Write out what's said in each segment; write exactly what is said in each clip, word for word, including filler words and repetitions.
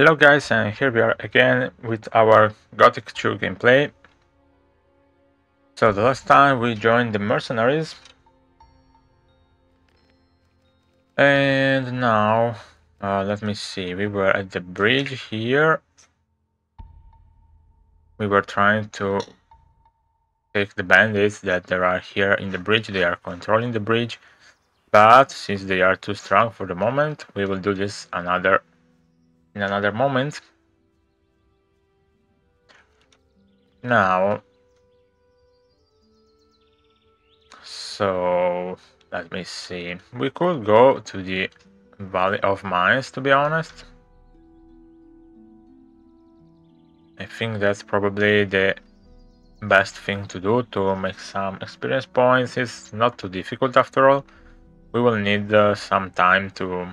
Hello guys, and here we are again with our Gothic two gameplay. So the last time we joined the mercenaries, and now uh, let me see, we were at the bridge here. We were trying to take the bandits that there are here in the bridge. They are controlling the bridge, but since they are too strong for the moment, we will do this another in another moment. Now, so let me see, we could go to the Valley of Mines, to be honest. I think that's probably the best thing to do to make some experience points. It's not too difficult after all. We will need uh, some time to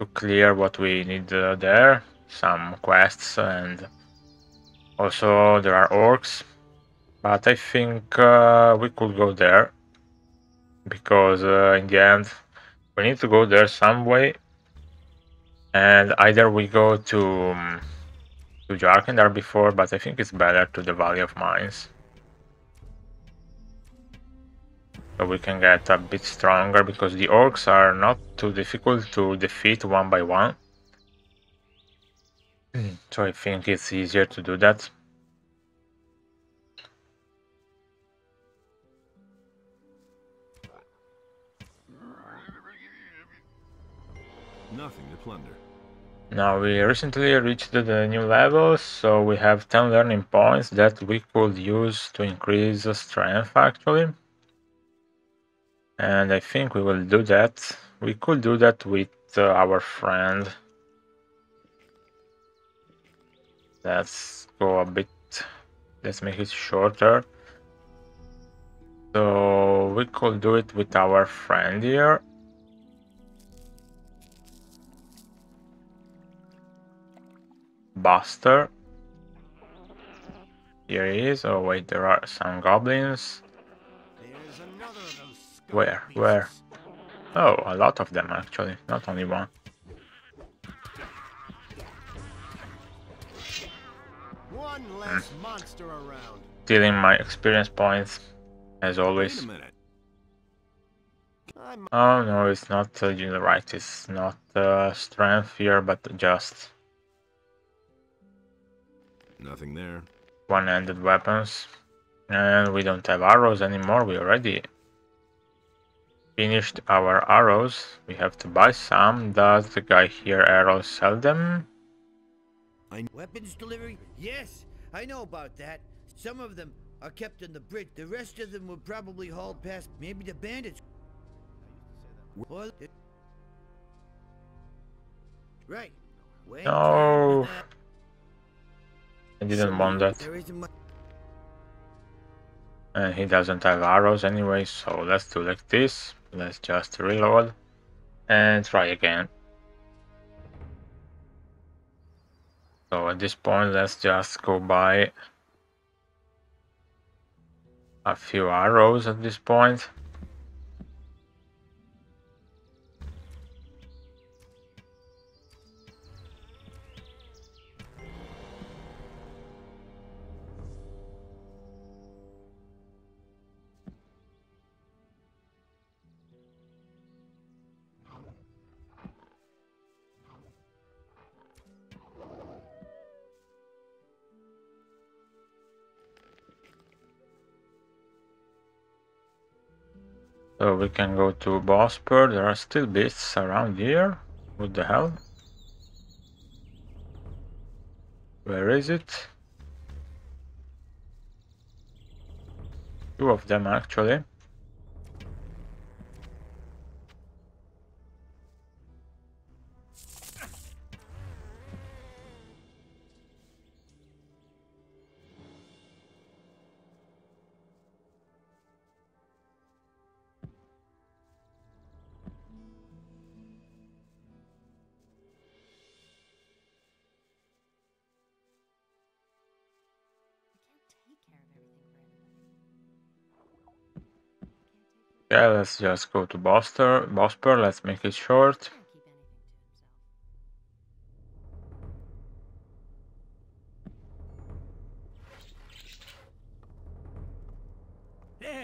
to clear what we need uh, there, some quests, and also there are orcs, but I think uh, we could go there, because uh, in the end we need to go there some way, and either we go to, um, to Jharkendar before, but I think it's better to the Valley of Mines, so we can get a bit stronger, because the orcs are not too difficult to defeat one by one. So I think it's easier to do that. Nothing to plunder. Now, we recently reached the new level, so we have ten learning points that we could use to increase strength actually. And I think we will do that. We could do that with uh, our friend. Let's go a bit, let's make it shorter. So we could do it with our friend here. Buster. Here he is. Oh wait, there are some goblins. Where? Where? Oh, a lot of them actually, not only one. One less hmm. monster around. Stealing my experience points, as always. Oh no, it's not uh, you right, it's not uh, strength here, but just... Nothing there. One-handed weapons. And we don't have arrows anymore, we already... finished our arrows. We have to buy some. Does the guy here arrows sell them? Weapons delivery? Yes, I know about that. Some of them are kept in the bridge. The rest of them would probably hauled past maybe the bandits. Right. No. I didn't want that. And he doesn't have arrows anyway, so let's do like this. Let's just reload and try again. So at this point, let's just go buy a few arrows at this point. So we can go to Bosper. There are still beasts around here. What the hell? Where is it? Two of them actually. Yeah, let's just go to Bosper. Bosper, let's make it short.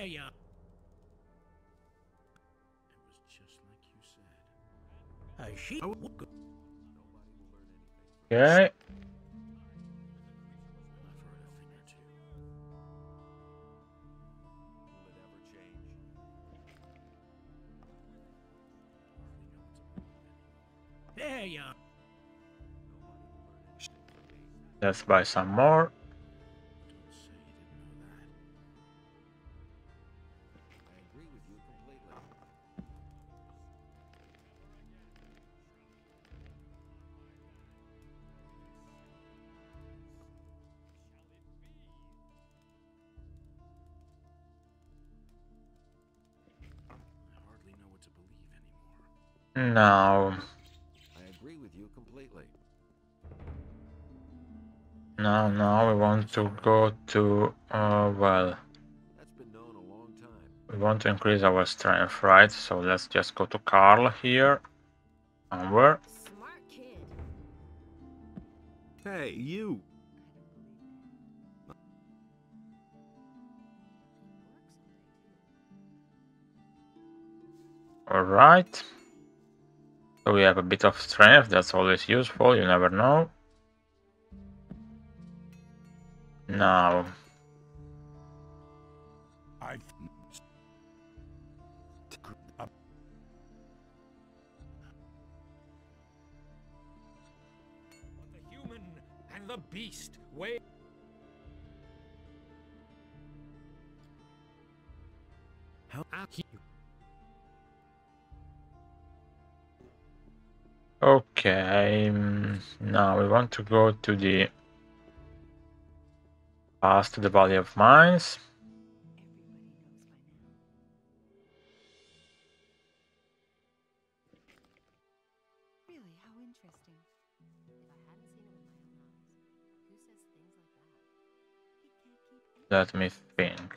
There you are. It was just like you said. A sheep. Okay. There you are. Let's buy some more. No. I agree with you completely. No, no, we want to go to uh well. That's been known a long time. We want to increase our strength, right? So let's just go to Carl here. Somewhere. Smart kid. Hey, you. All right. So we have a bit of strength, that's always useful, you never know. Now. I the human and the beast way. How are you? Okay, now we want to go to the pass to the Valley of Mines. Really, how interesting. If I hadn't seen it with my own eyes, who says things like that? Let me think.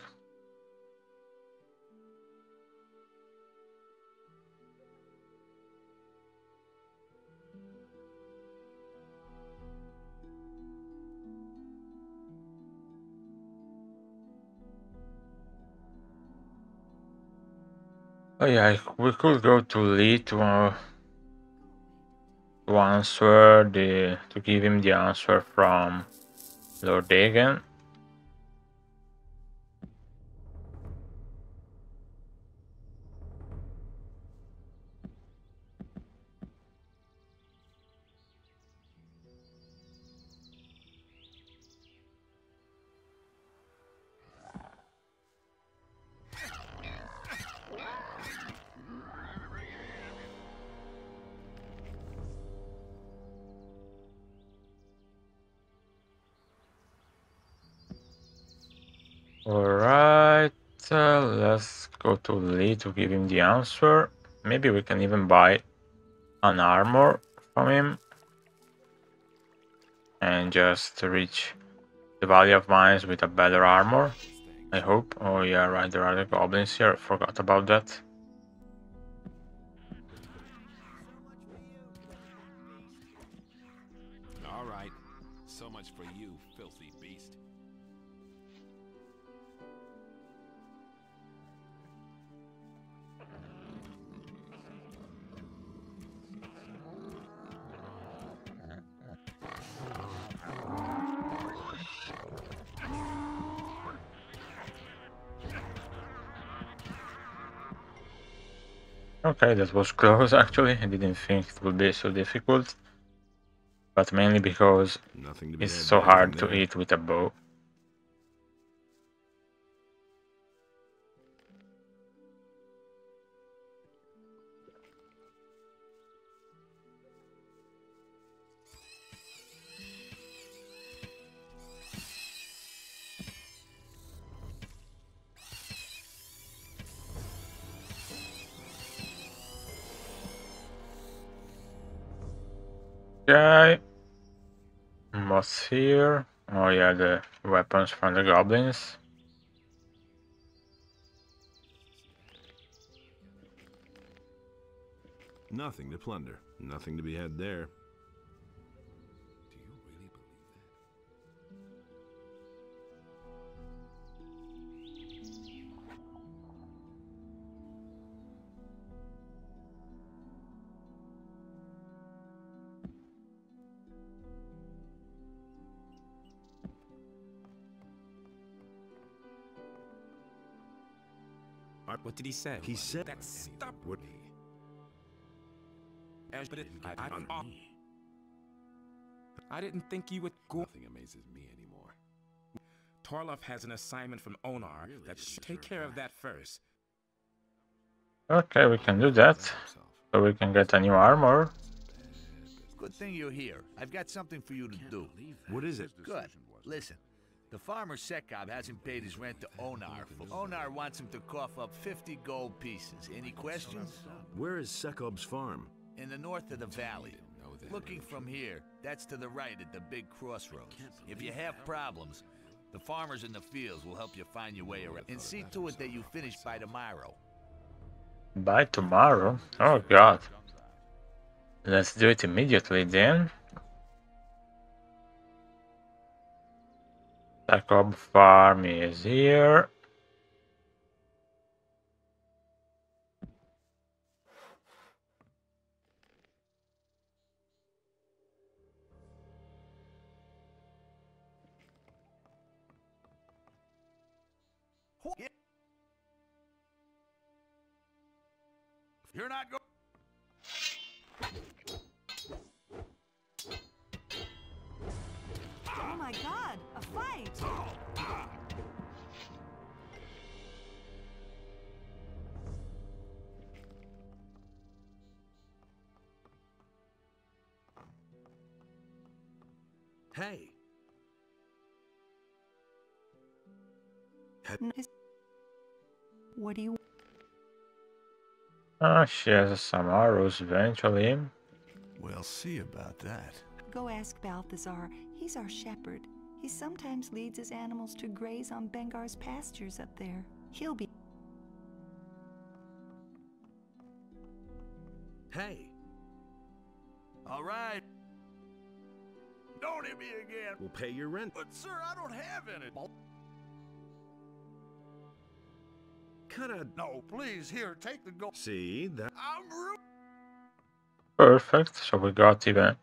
Oh yeah, we could go to Lee to, uh, to answer the to give him the answer from Lord Dagon. To Lee to give him the answer. Maybe we can even buy an armor from him and just reach the Valley of Mines with a better armor, I hope. Oh yeah, right, there are the goblins here, forgot about that. All right, so much for you, filthy beast. Okay, that was close actually. I didn't think it would be so difficult, but mainly because it's so hard to hit with a bow. Okay, what's here? Oh yeah, the weapons from the goblins. Nothing to plunder, nothing to be had there. Do you really believe What did he say? He said that stopped me. But it, I, I, I, I didn't think you would go. Nothing amazes me anymore. Torloff has an assignment from Onar really that should take care of that first. Okay, we can do that. So we can get a new armor. Good thing you're here. I've got something for you to do. What is it? Good. Listen. The farmer Sekob hasn't paid his rent to Onar. Onar wants him to cough up fifty gold pieces. Any questions? Where is Sekob's farm? In the north of the valley. Looking from here, that's to the right at the big crossroads. If you have problems, the farmers in the fields will help you find your way around. And see to it that you finish by tomorrow. By tomorrow? Oh god. Let's do it immediately then. Sekob farm is here. You're not going. Oh my god, a fight! Oh, ah. Hey. Nice. What do you? Ah, oh, she has some arrows eventually. We'll see about that. Go ask Balthazar. He's our shepherd. He sometimes leads his animals to graze on Bengar's pastures up there. He'll be... Hey. All right. Don't hit me again. We'll pay your rent. But sir, I don't have any. No, please, here, take the gold. See that? Perfect. So we got even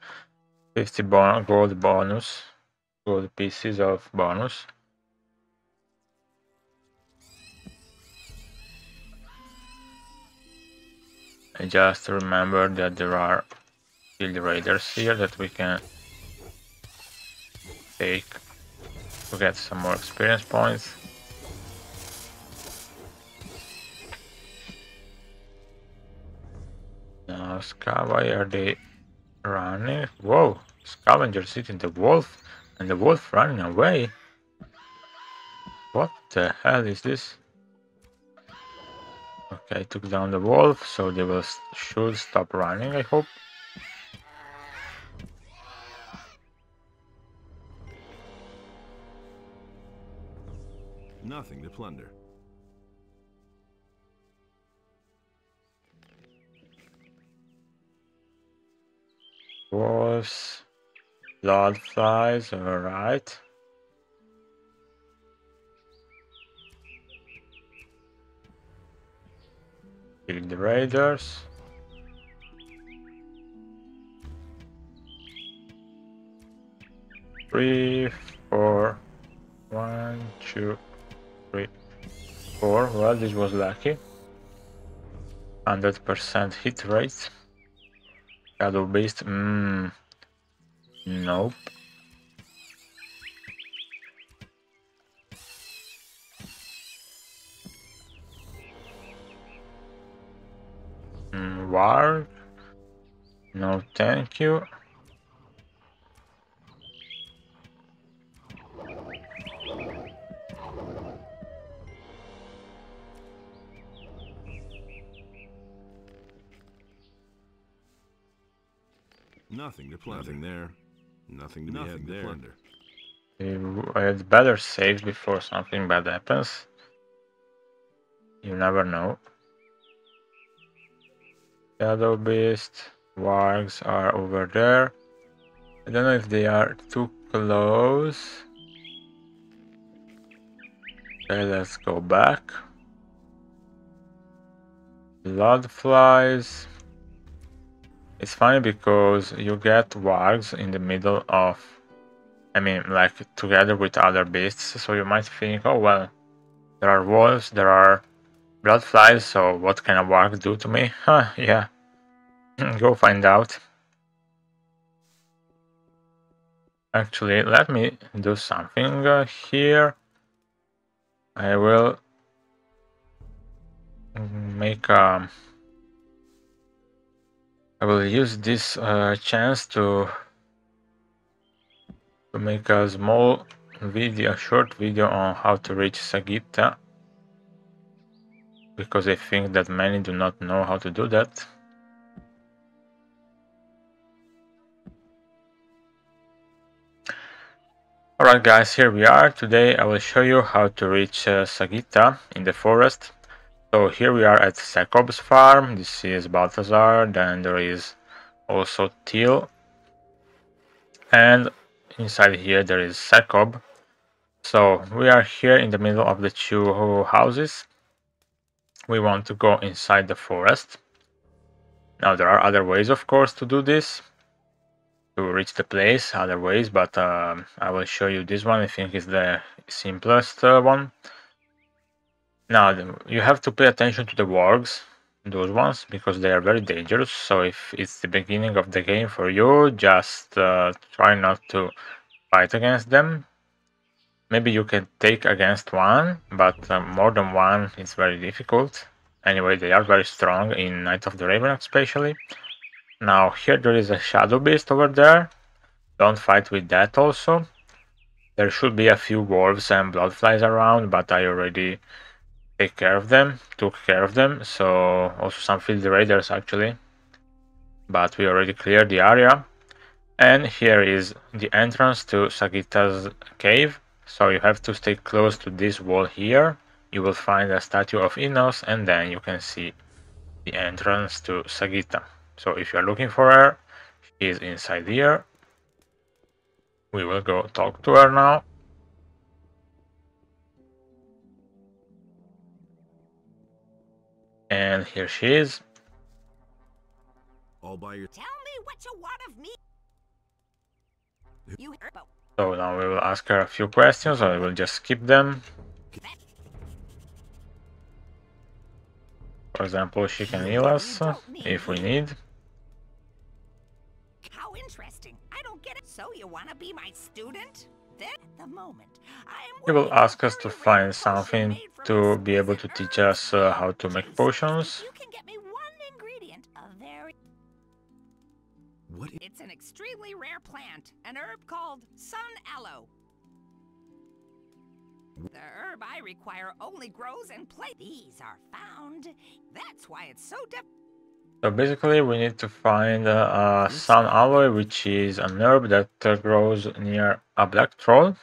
fifty bon gold bonus, gold pieces of bonus. And just remember that there are guild raiders here that we can take to get some more experience points. Now, Scavi, are they running? Whoa, scavengers hitting the wolf and the wolf running away. What the hell is this? Okay, took down the wolf, so they will should stop running, I hope. Nothing to plunder. Wolves, blood flies, alright. Kill the raiders. Three, four, one, two, three, four. Well, this was lucky. one hundred percent hit rate. Shadow Beast, mmm, nope. Mm, Warg, no thank you. Nothing to plunder. Nothing there. Nothing to Nothing be had there. Plunder. I'd better save before something bad happens. You never know. Shadow Beast, wargs are over there. I don't know if they are too close. Okay, let's go back. Blood flies. It's funny because you get wargs in the middle of, I mean, like together with other beasts, so you might think, oh well, there are wolves, there are Blood flies, so what can a warg do to me? Huh, yeah. Go find out. Actually, let me do something uh, here. I will make a... I will use this uh, chance to, to make a small video, a short video on how to reach Sagitta. Because I think that many do not know how to do that. Alright guys, here we are. Today I will show you how to reach uh, Sagitta in the forest. So here we are at Sekob's farm. This is Balthazar, then there is also Teal. And inside here there is Sekob. So we are here in the middle of the two houses. We want to go inside the forest. Now there are other ways, of course, to do this, to reach the place, other ways, but uh, I will show you this one. I think is the simplest uh, one. Now you have to pay attention to the wargs, those ones, because they are very dangerous. So if it's the beginning of the game for you, just uh, try not to fight against them. Maybe you can take against one, but uh, more than one is very difficult. Anyway, they are very strong in Night of the Raven especially. Now here there is a shadow beast over there. Don't fight with that also. There should be a few wolves and bloodflies around, but I already take care of them, took care of them. So also some field raiders actually. But we already cleared the area. And here is the entrance to Sagitta's cave. So you have to stay close to this wall here. You will find a statue of Innos and then you can see the entrance to Sagitta. So if you are looking for her, she is inside here. We will go talk to her now. And here she is. All by your... Tell me what you want of me. You heard about... So now we will ask her a few questions, or I will just skip them. For example, she can heal us if we need. How interesting! I don't get it. So you wanna be my student? Then the moment I will ask us to find something to be able to teach us uh, how to make potions. You can get me one ingredient, a very... What is... It's an extremely rare plant, an herb called Sun Aloe. The herb I require only grows in place. These are found. That's why it's so difficult. So basically, we need to find uh, a Sun Aloe, which is an herb that uh, grows near a Black Troll.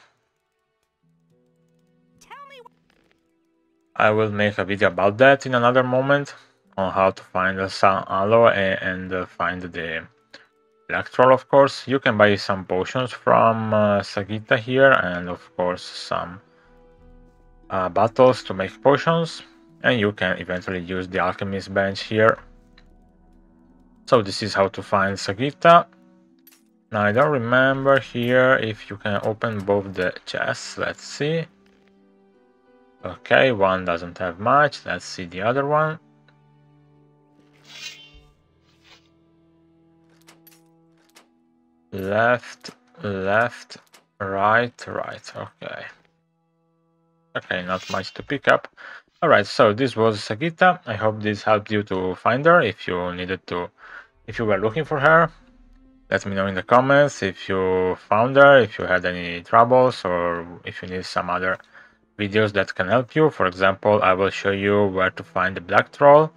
Tell me I will make a video about that in another moment, on how to find a Sun Aloe and, and uh, find the Black Troll, of course. You can buy some potions from uh, Sagitta here, and of course some uh, bottles to make potions, and you can eventually use the alchemist bench here. So this is how to find Sagitta. Now I don't remember here if you can open both the chests. Let's see. Okay, one doesn't have much. Let's see the other one. Left, left, right, right. Okay. Okay, not much to pick up. Alright, so this was Sagitta. I hope this helped you to find her if you needed to, if you were looking for her. Let me know in the comments if you found her, if you had any troubles, or if you need some other videos that can help you. For example, I will show you where to find the Black Troll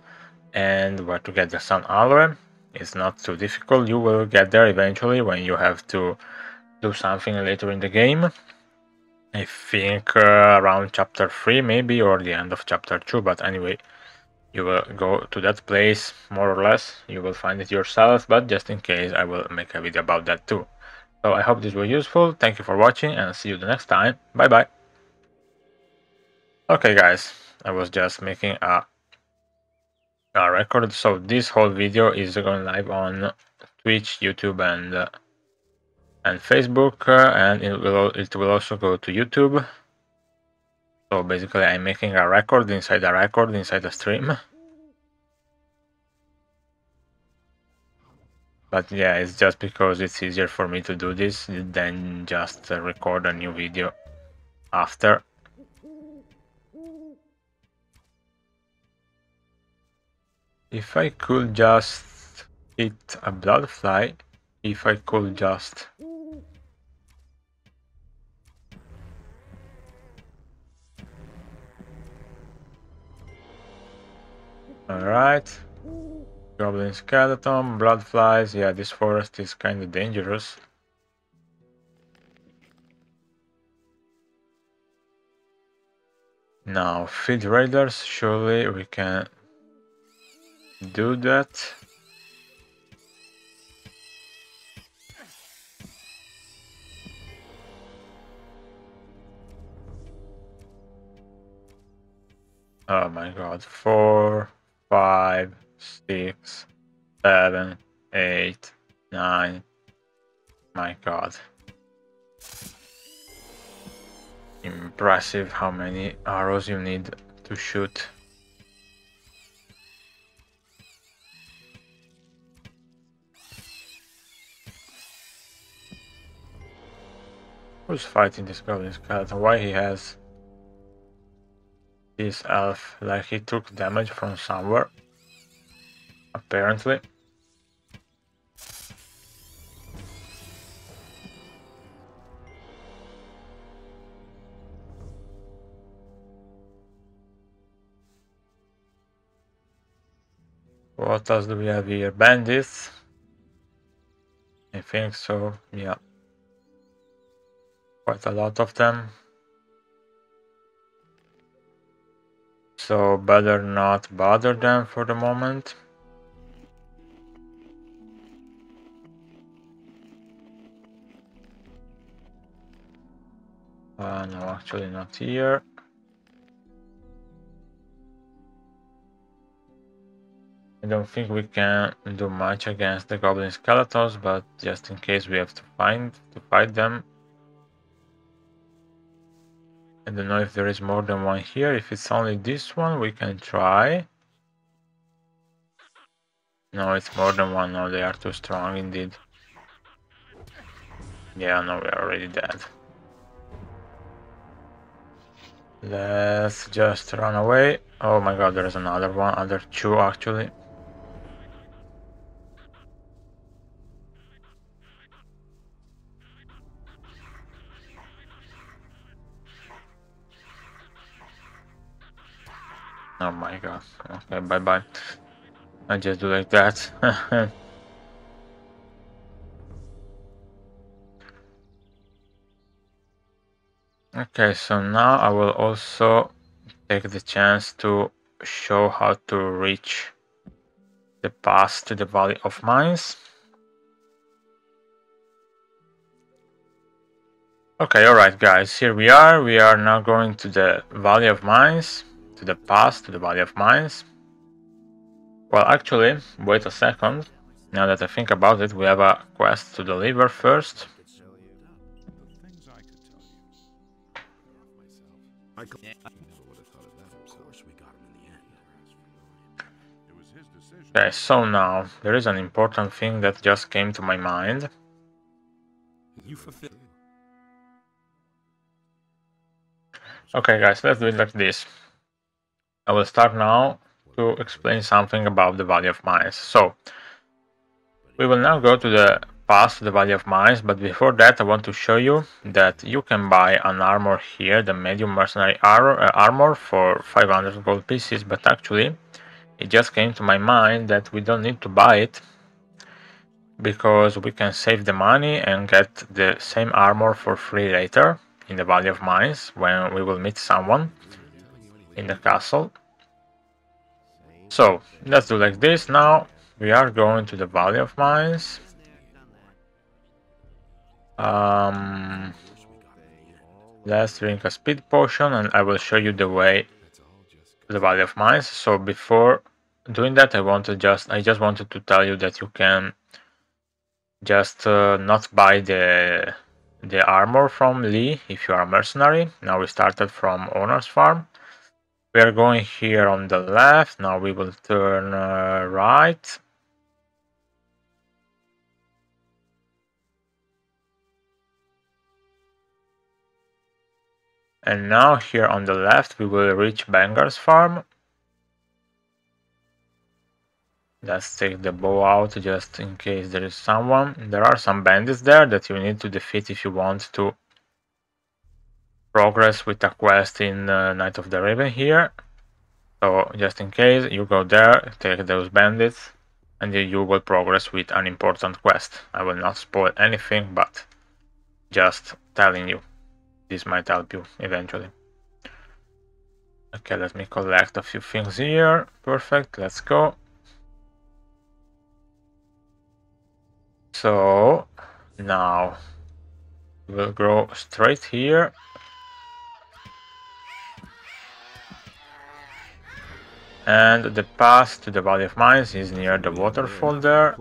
and where to get the Sun Aloe. It's not too difficult, you will get there eventually when you have to do something later in the game. I think uh, around chapter three maybe, or the end of chapter two, but anyway, you will go to that place more or less, you will find it yourself, but just in case I will make a video about that too. So I hope this was useful, thank you for watching and see you the next time, bye bye. Okay guys, I was just making a Uh, record, so this whole video is going live on Twitch, YouTube, and uh, and Facebook, uh, and it will it will also go to YouTube. So basically I'm making a record inside a record inside a stream. But yeah, it's just because it's easier for me to do this than just record a new video after. If I could just hit a bloodfly, if I could just... Alright. Goblin skeleton, bloodflies, yeah, this forest is kind of dangerous. Now, feed raiders, surely we can do that. Oh my god, four, five... Six, seven, eight, nine. My god. Impressive how many arrows you need to shoot. Who's fighting this goblin skeleton? Why he has this elf? Like he took damage from somewhere. Apparently. What else do we have here? Bandits? I think so, yeah. Quite a lot of them. So better not bother them for the moment. Uh, no, actually not here. I don't think we can do much against the goblin skeletons, but just in case we have to find to fight them. I don't know if there is more than one here. If it's only this one, we can try. No, it's more than one. No, they are too strong indeed. Yeah, no, we are already dead. Let's just run away. Oh my god, there's another one, other two actually. Oh my god, okay, bye bye. I just do like that. Okay, so now I will also take the chance to show how to reach the pass to the Valley of Mines. Okay, alright guys, here we are. We are now going to the Valley of Mines, to the pass to the Valley of Mines. Well, actually, wait a second. Now that I think about it, we have a quest to deliver first. I yeah. Okay, so now there is an important thing that just came to my mind. You okay guys, let's do it like this. I will start now to explain something about the Valley of Mines. So we will now go to the pass to the Valley of Mines, but before that I want to show you that you can buy an armor here, the medium mercenary armor, uh, armor for five hundred gold pieces, but actually it just came to my mind that we don't need to buy it because we can save the money and get the same armor for free later in the Valley of Mines when we will meet someone in the castle. So let's do like this. Now we are going to the Valley of Mines. Um, let's drink a speed potion and I will show you the way to the Valley of Mines. So before doing that, I want to just I just wanted to tell you that you can just uh, not buy the the armor from Lee if you are a mercenary. Now we started from Onar's farm. We are going here on the left. Now we will turn uh, right. And now here on the left we will reach Bengar's farm. Let's take the bow out just in case there is someone. There are some bandits there that you need to defeat if you want to progress with a quest in uh, Night of the Raven here. So just in case, you go there, take those bandits, and you will progress with an important quest. I will not spoil anything, but just telling you. This might help you eventually. Okay, let me collect a few things here. Perfect, let's go. So now we'll go straight here. And the path to the Valley of Mines is near the waterfall there.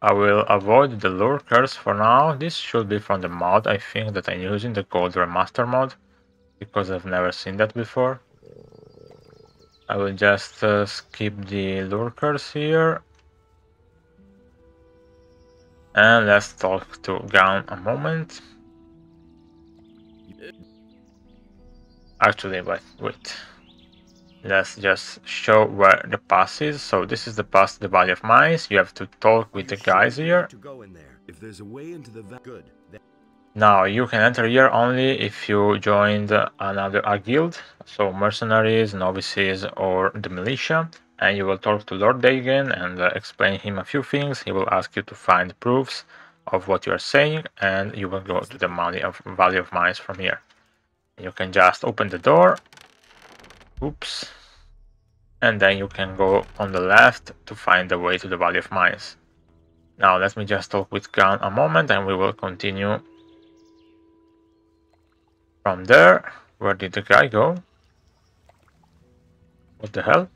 I will avoid the lurkers for now. This should be from the mod, I think, that I'm using, the Gold Remaster mod, because I've never seen that before. I will just uh, skip the lurkers here. And let's talk to Garond a moment. Actually, wait, wait. Let's just show where the pass is. So this is the pass to the Valley of Mines. You have to talk with the guys here. Now you can enter here only if you joined another a guild, so mercenaries, novices, or the militia, and you will talk to Lord Dagon and uh, explain him a few things. He will ask you to find proofs of what you are saying, and you will go to the Valley of, Valley of Mines from here. You can just open the door. Oops. And then you can go on the left to find the way to the Valley of Mines. Now let me just talk with Garond a moment and we will continue from there. Where did the guy go? What the hell?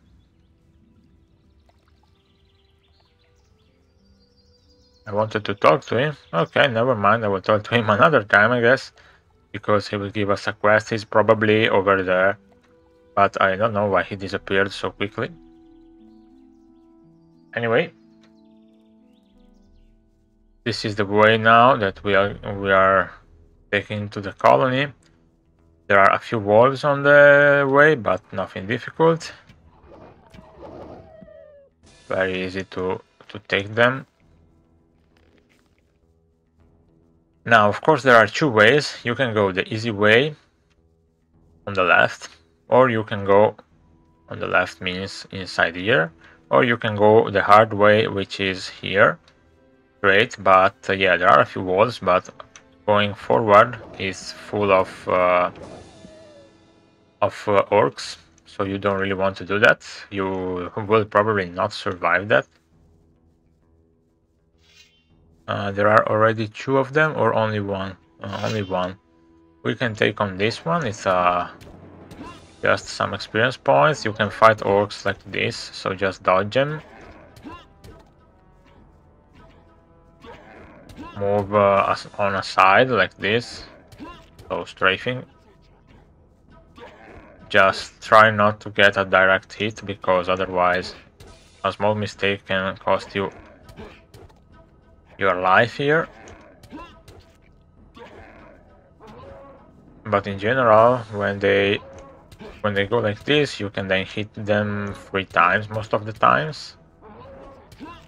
I wanted to talk to him. Okay, never mind. I will talk to him another time, I guess, because he will give us a quest. He's probably over there. But I don't know why he disappeared so quickly. Anyway, this is the way now that we are we are taking to the colony. There are a few wolves on the way, but nothing difficult. Very easy to to take them. Now, of course, there are two ways. You can go the easy way on the left. Or you can go on the left means inside here, or you can go the hard way, which is here. Great, but uh, yeah, there are a few walls, but going forward is full of uh, of uh, orcs, so you don't really want to do that. You will probably not survive that. Uh, there are already two of them, or only one. Uh, only one. We can take on this one. It's a uh, just some experience points. You can fight orcs like this, so just dodge them. Move uh, on a side like this, so strafing. Just try not to get a direct hit, because otherwise a small mistake can cost you your life here. But in general, when they When they go like this, you can then hit them three times most of the times.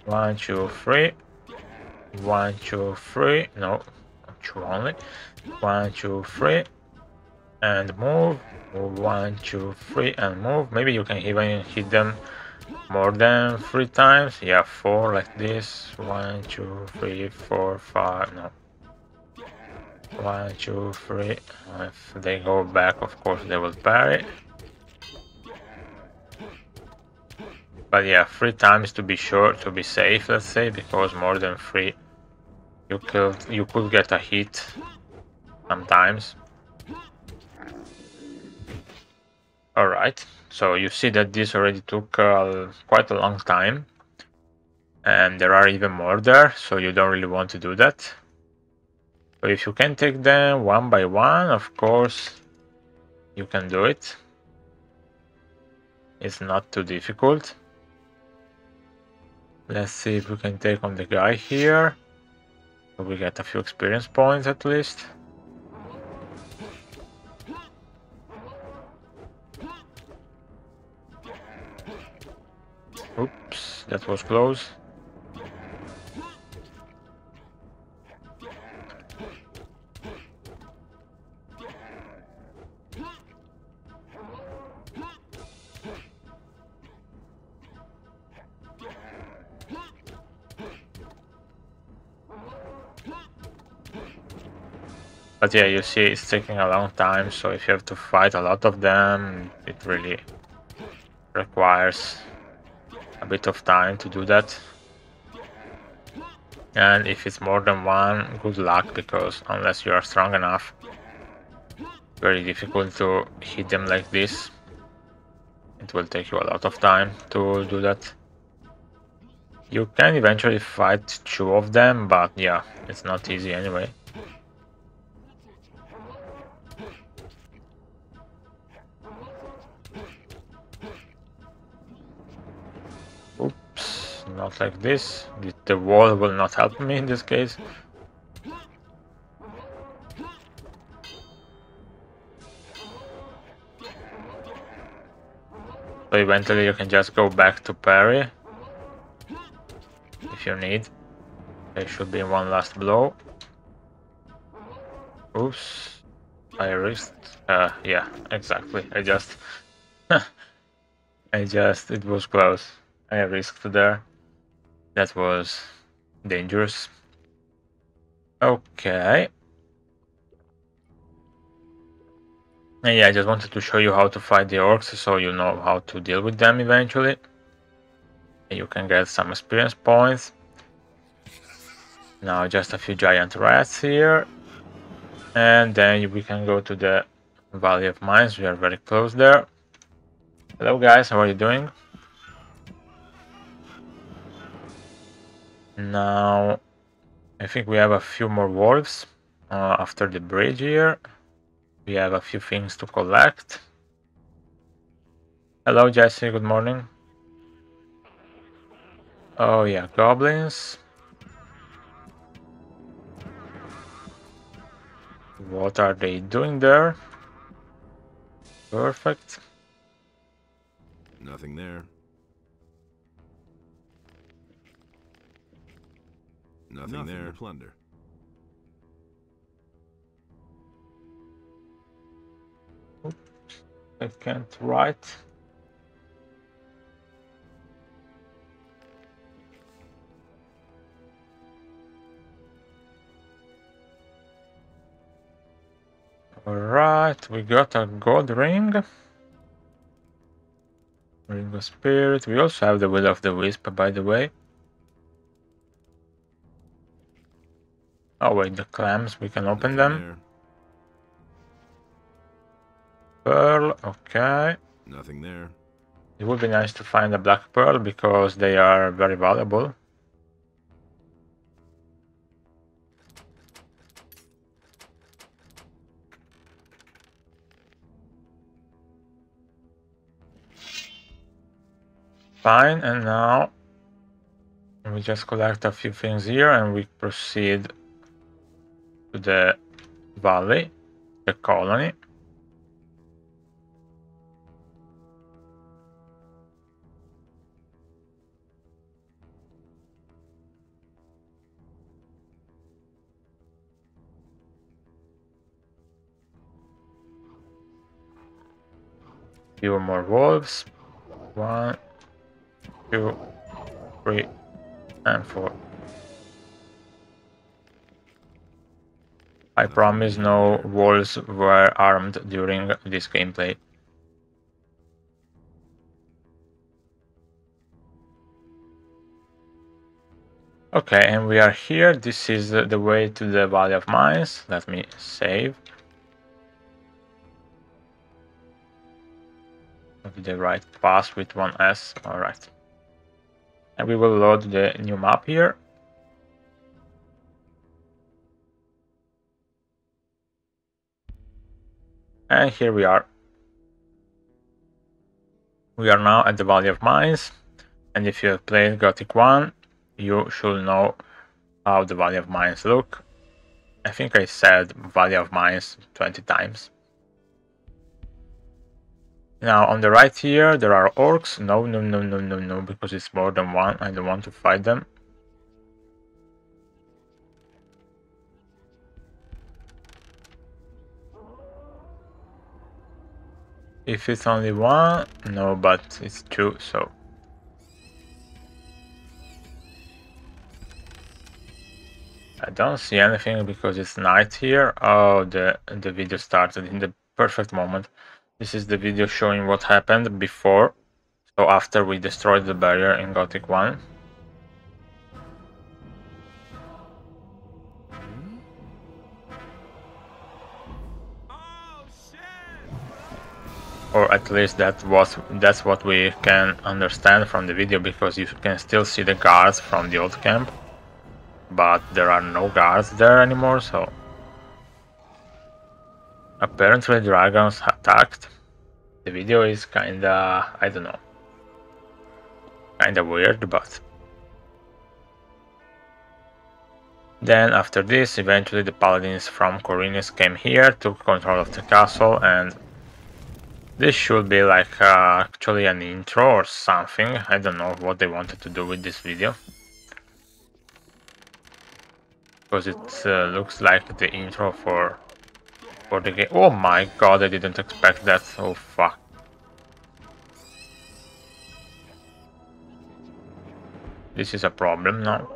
One, two, three. One, two, three. No, two only. One, two, three. And move. One, two, three, and move. Maybe you can even hit them more than three times. Yeah, four like this. One, two, three, four, five. No. One, two, three. If they go back, of course, they will parry. But yeah, three times to be sure, to be safe, let's say, because more than three you could you could get a hit sometimes. All right, so you see that this already took uh, quite a long time, and there are even more there, so you don't really want to do that. So if you can take them one by one, of course you can do it. It's not too difficult. Let's see if we can take on the guy here. So we get a few experience points at least. Oops, that was close. But yeah, you see it's taking a long time, so if you have to fight a lot of them, it really requires a bit of time to do that. And if it's more than one, good luck, because unless you are strong enough, very difficult to hit them like this. It will take you a lot of time to do that. You can eventually fight two of them, but yeah, it's not easy anyway. Not like this. The wall will not help me in this case. So eventually you can just go back to parry if you need. There should be one last blow. Oops, I risked. Uh, yeah, exactly. I just, I just. It was close. I risked there. That was dangerous. Okay. And yeah, I just wanted to show you how to fight the orcs, so you know how to deal with them eventually. And you can get some experience points. Now just a few giant rats here. And then we can go to the Valley of Mines. We are very close there. Hello guys, how are you doing? Now, I think we have a few more wolves uh, after the bridge here. We have a few things to collect. Hello, Jesse. Good morning. Oh yeah, goblins. What are they doing there? Perfect. Nothing there. Nothing, Nothing there. To plunder. Oops, I can't write. All right, we got a gold ring. Ring of Spirit. We also have the Will of the Wisp, by the way. Oh wait, the clams, we can open Nothing them. There. Pearl, okay. Nothing there. It would be nice to find a black pearl because they are very valuable. Fine, and now we just collect a few things here and we proceed to the valley, the colony. Few more wolves. One, two, three, and four. I promise no wolves were armed during this gameplay. Okay, and we are here. This is the way to the Valley of Mines. Let me save. The right pass with one S. Alright. and we will load the new map here. And here we are. We are now at the Valley of Mines, and if you have played Gothic one, you should know how the Valley of Mines look. I think I said Valley of Mines twenty times. Now on the right here there are orcs. No, no, no, no, no, no, because it's more than one. I don't want to fight them. If it's only one, no, but it's two, so... I don't see anything because it's night here. Oh, the, the video started in the perfect moment. This is the video showing what happened before, so after we destroyed the barrier in Gothic one. Or at least that was, that's what we can understand from the video, because you can still see the guards from the old camp. But there are no guards there anymore, so... Apparently dragons attacked. The video is kinda... I don't know. Kinda weird, but... Then after this, eventually the paladins from Khorinis came here, took control of the castle, and... This should be like uh, actually an intro or something. I don't know what they wanted to do with this video. Because it uh, looks like the intro for for the game. Oh my god, I didn't expect that. Oh fuck. This is a problem now.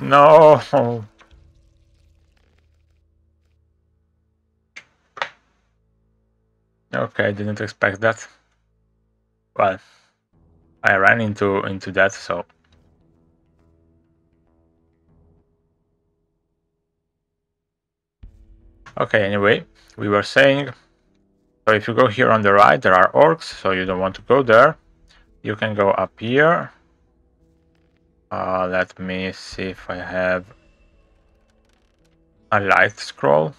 No! Okay, I didn't expect that. Well, I ran into into that, so... Okay, anyway, we were saying... So if you go here on the right, there are orcs, so you don't want to go there. You can go up here. Uh, let me see if I have a light scroll.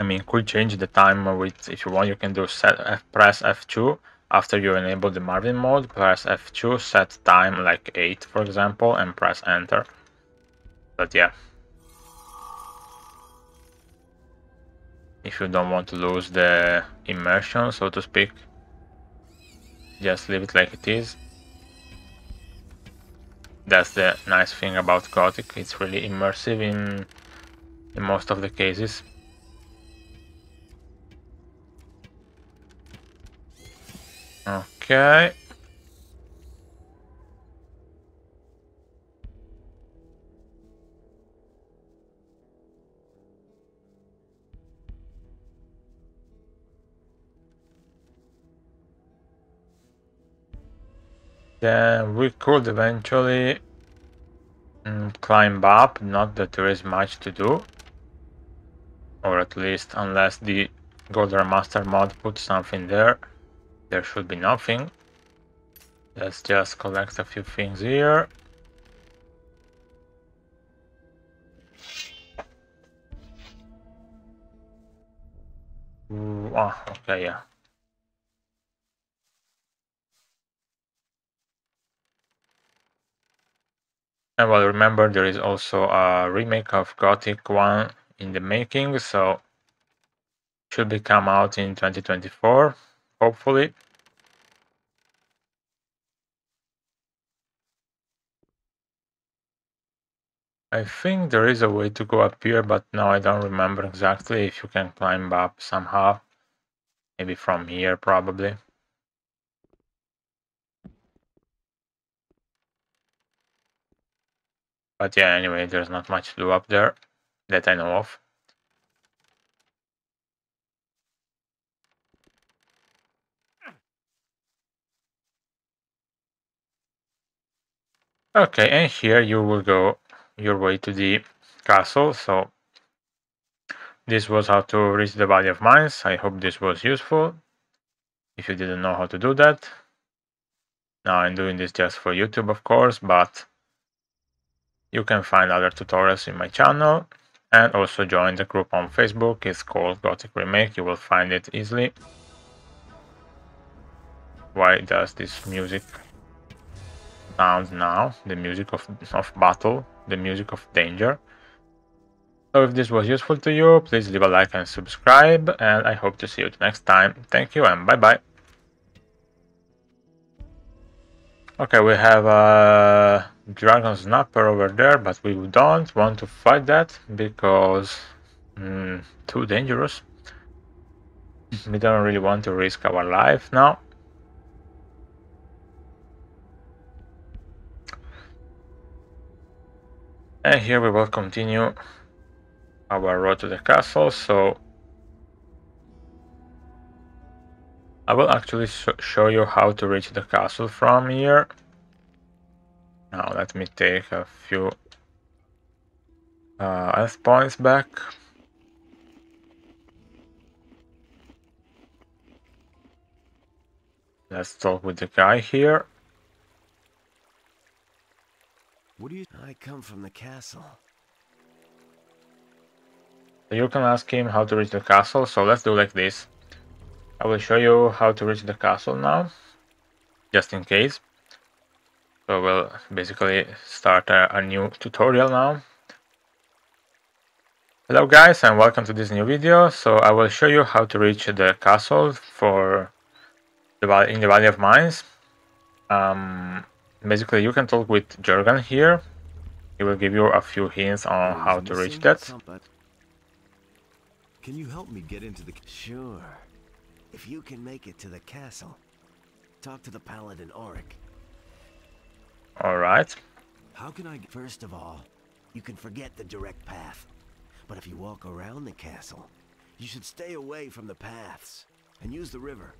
I mean, could change the time with, if you want, you can do set F, press F two after you enable the Marvin mode. Press F two, set time like eight, for example, and press enter. But yeah, if you don't want to lose the immersion, so to speak, just leave it like it is. That's the nice thing about Gothic, it's really immersive in, in most of the cases. Okay. Then we could eventually mm, climb up, not that there is much to do. Or at least, unless the Gold Remaster mod puts something there, there should be nothing. Let's just collect a few things here. Ooh, ah, okay, yeah. And well, remember there is also a remake of Gothic one in the making, so should be come out in twenty twenty-four, hopefully. I think there is a way to go up here, but now I don't remember exactly if you can climb up somehow. Maybe from here, probably. But yeah, anyway, there's not much to do up there that I know of. Okay, and here you will go your way to the castle. So this was how to reach the Valley of Mines. I hope this was useful. If you didn't know how to do that, now I'm doing this just for YouTube, of course, but you can find other tutorials in my channel and also join the group on Facebook. It's called Gothic Remake. You will find it easily. Why does this music sound now? The music of, of battle, the music of danger. So if this was useful to you, please leave a like and subscribe, and I hope to see you next time. Thank you and bye bye. Okay, we have a dragon snapper over there, but we don't want to fight that because mm, too dangerous. We don't really want to risk our life now. And here we will continue our road to the castle. So I will actually show you how to reach the castle from here. Now let me take a few uh, health points back. Let's talk with the guy here. What do you? I come from the castle. You can ask him how to reach the castle. So let's do like this. I will show you how to reach the castle now, just in case. So we'll basically start a, a new tutorial now. Hello guys and welcome to this new video. So I will show you how to reach the castle for the in the Valley of Mines. Um, Basically, you can talk with Jurgen here. He will give you a few hints on how to reach that. Can you help me get into the? Sure. If you can make it to the castle, talk to the Paladin Auric. All right. How can I? First of all, you can forget the direct path, but if you walk around the castle, you should stay away from the paths and use the river.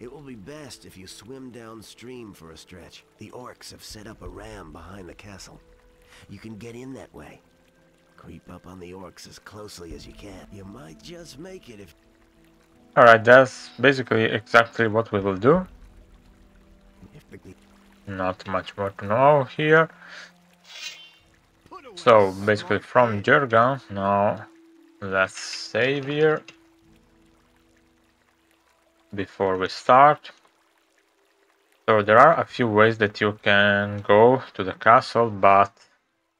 It will be best if you swim downstream for a stretch. The orcs have set up a ram behind the castle. You can get in that way. Creep up on the orcs as closely as you can. You might just make it if... Alright, that's basically exactly what we will do. Not much more to know here. So, basically from Jurgen, now let's save here. Before we start, so there are a few ways that you can go to the castle, but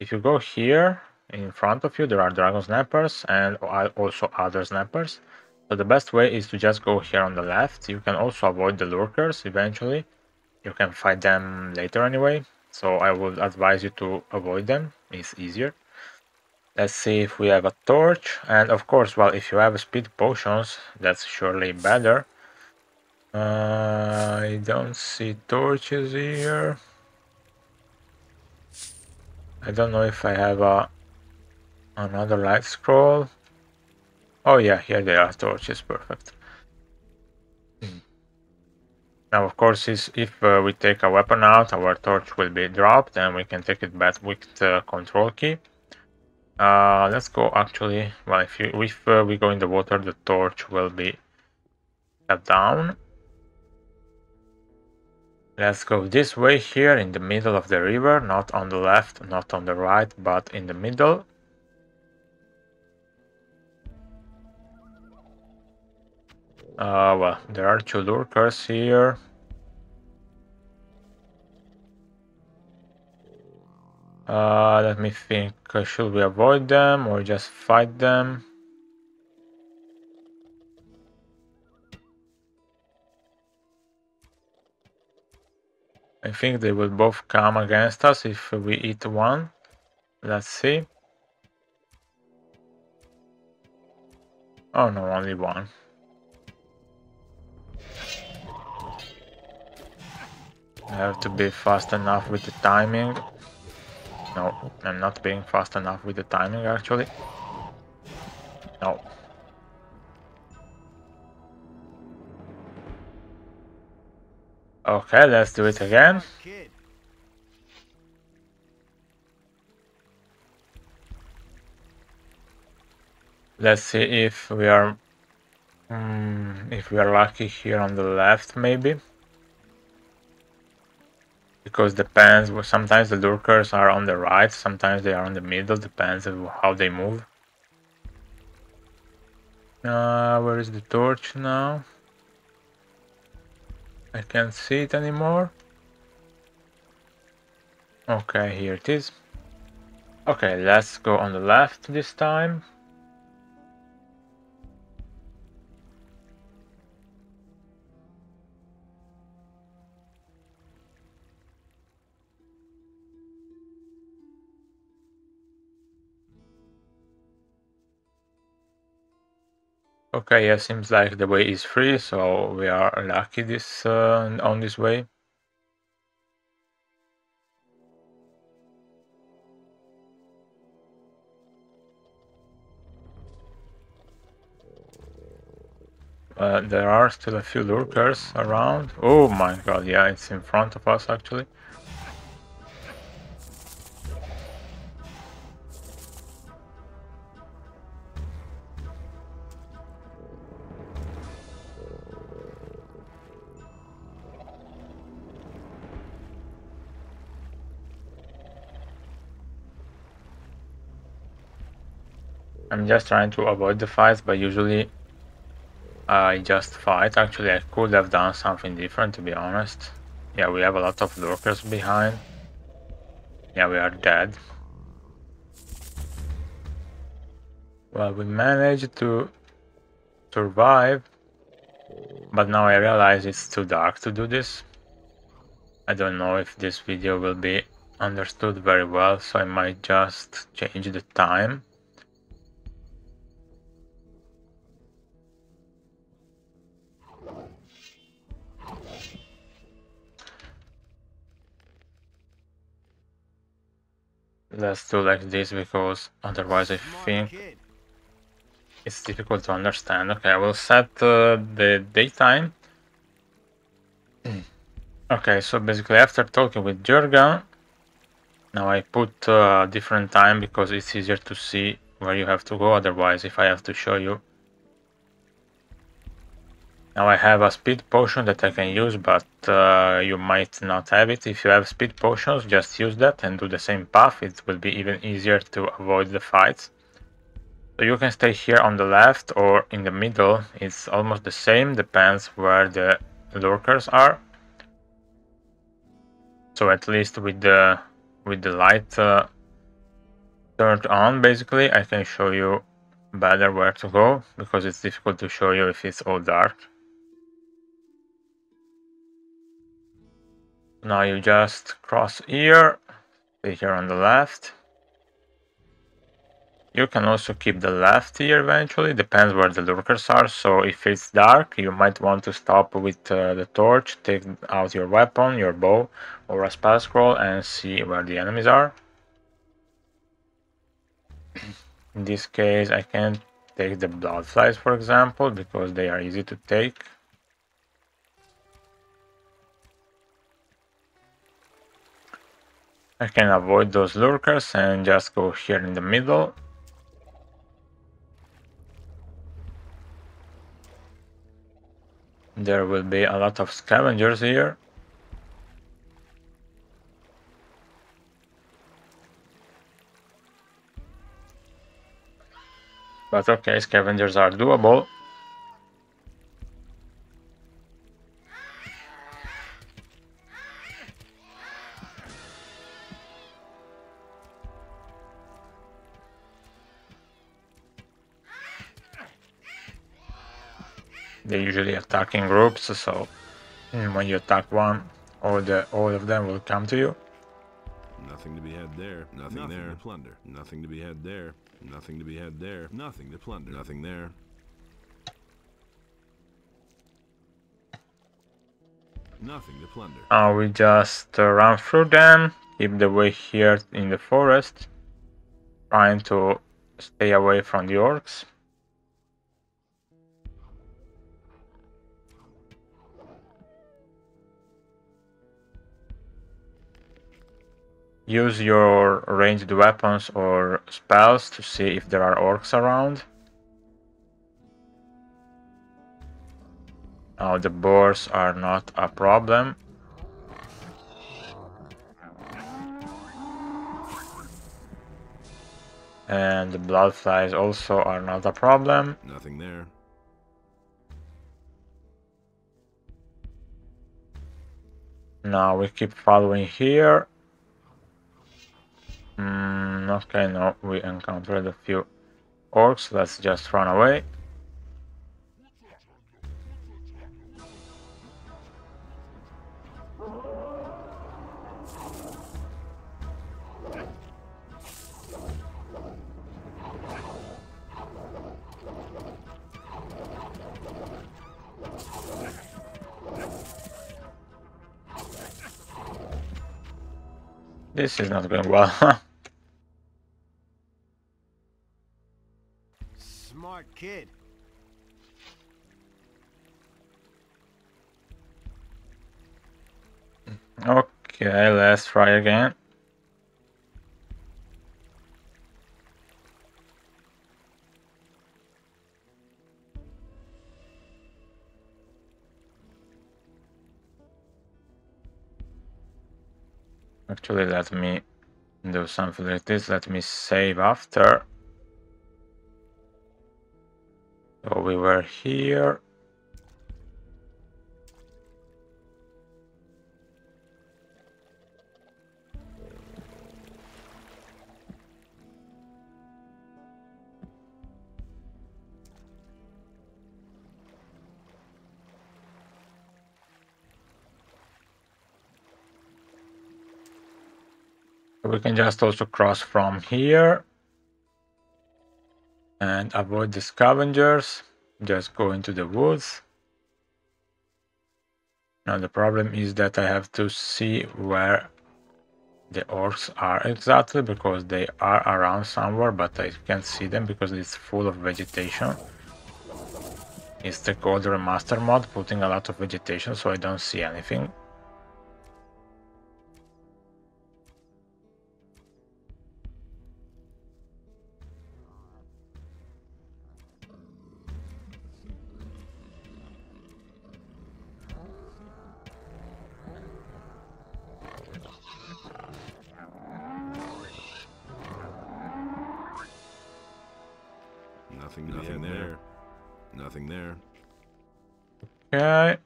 if you go here in front of you, there are dragon snappers and also other snappers. So the best way is to just go here on the left. You can also avoid the lurkers. Eventually you can fight them later anyway, so I would advise you to avoid them. It's easier. Let's see if we have a torch, and of course, well, if you have speed potions, that's surely better. Uh, I don't see torches here. I don't know if I have a another light scroll. Oh yeah, here there are torches. Perfect. Hmm. Now of course, is if uh, we take a weapon out, our torch will be dropped, and we can take it back with the control key. Uh, let's go. Actually, well, if you, if uh, we go in the water, the torch will be shut down. Let's go this way here in the middle of the river, not on the left, not on the right, but in the middle. Uh, well, there are two lurkers here. Uh, let me think, uh, should we avoid them or just fight them? I think they will both come against us if we eat one. Let's see. Oh no, only one. I have to be fast enough with the timing. No, I'm not being fast enough with the timing actually. No. Okay, let's do it again. Let's see if we are um, if we are lucky here on the left, maybe, because depends. Sometimes the lurkers are on the right, sometimes they are on the middle. Depends on how they move. Uh, where is the torch now? I can't see it anymore. Okay, here it is. Okay, let's go on the left this time. Okay, yeah, seems like the way is free, so we are lucky this uh, on this way. Uh, there are still a few lurkers around. Oh my god, yeah, it's in front of us actually. I'm just trying to avoid the fights, but usually I just fight. Actually, I could have done something different, to be honest. Yeah, we have a lot of lurkers behind. Yeah, we are dead. Well, we managed to survive, but now I realize it's too dark to do this. I don't know if this video will be understood very well, so I might just change the time. Let's do like this, because otherwise I think it's difficult to understand. Okay, I will set uh, the daytime. Okay, so basically after talking with Jurgen, now I put uh, a different time because it's easier to see where you have to go. Otherwise, if I have to show you. Now I have a speed potion that I can use, but uh, you might not have it. If you have speed potions, just use that and do the same path. It will be even easier to avoid the fights. So you can stay here on the left or in the middle. It's almost the same, depends where the lurkers are. So at least with the with the light uh, turned on, basically, I can show you better where to go, because it's difficult to show you if it's all dark. Now you just cross here, stay here on the left. You can also keep the left here eventually, depends where the lurkers are. So if it's dark, you might want to stop with uh, the torch, take out your weapon, your bow, or a spell scroll and see where the enemies are. In this case, I can't take the bloodflies, for example, because they are easy to take. I can avoid those lurkers and just go here in the middle. There will be a lot of scavengers here. But okay, scavengers are doable. They usually attack in groups, so when you attack one, all the all of them will come to you. Nothing to be had there. Nothing, Nothing there. To plunder. Nothing to be had there. Nothing to be had there. Nothing to plunder. Nothing there. Nothing to plunder. Now we just uh, run through them, keep the way here in the forest, trying to stay away from the orcs. Use your ranged weapons or spells to see if there are orcs around. Now the boars are not a problem. And the bloodflies also are not a problem. Nothing there. Now we keep following here. Mm, okay, no, we encountered a few orcs. Let's just run away. This is not going well. Smart kid. Okay, let's try again. Actually, let me do something like this. Let me save after. So we were here. We can just also cross from here and avoid the scavengers, just go into the woods. Now the problem is that I have to see where the orcs are exactly, because they are around somewhere, but I can't see them because it's full of vegetation. It's the Gold Remaster mod putting a lot of vegetation, so I don't see anything. Nothing there. Nothing there. Okay.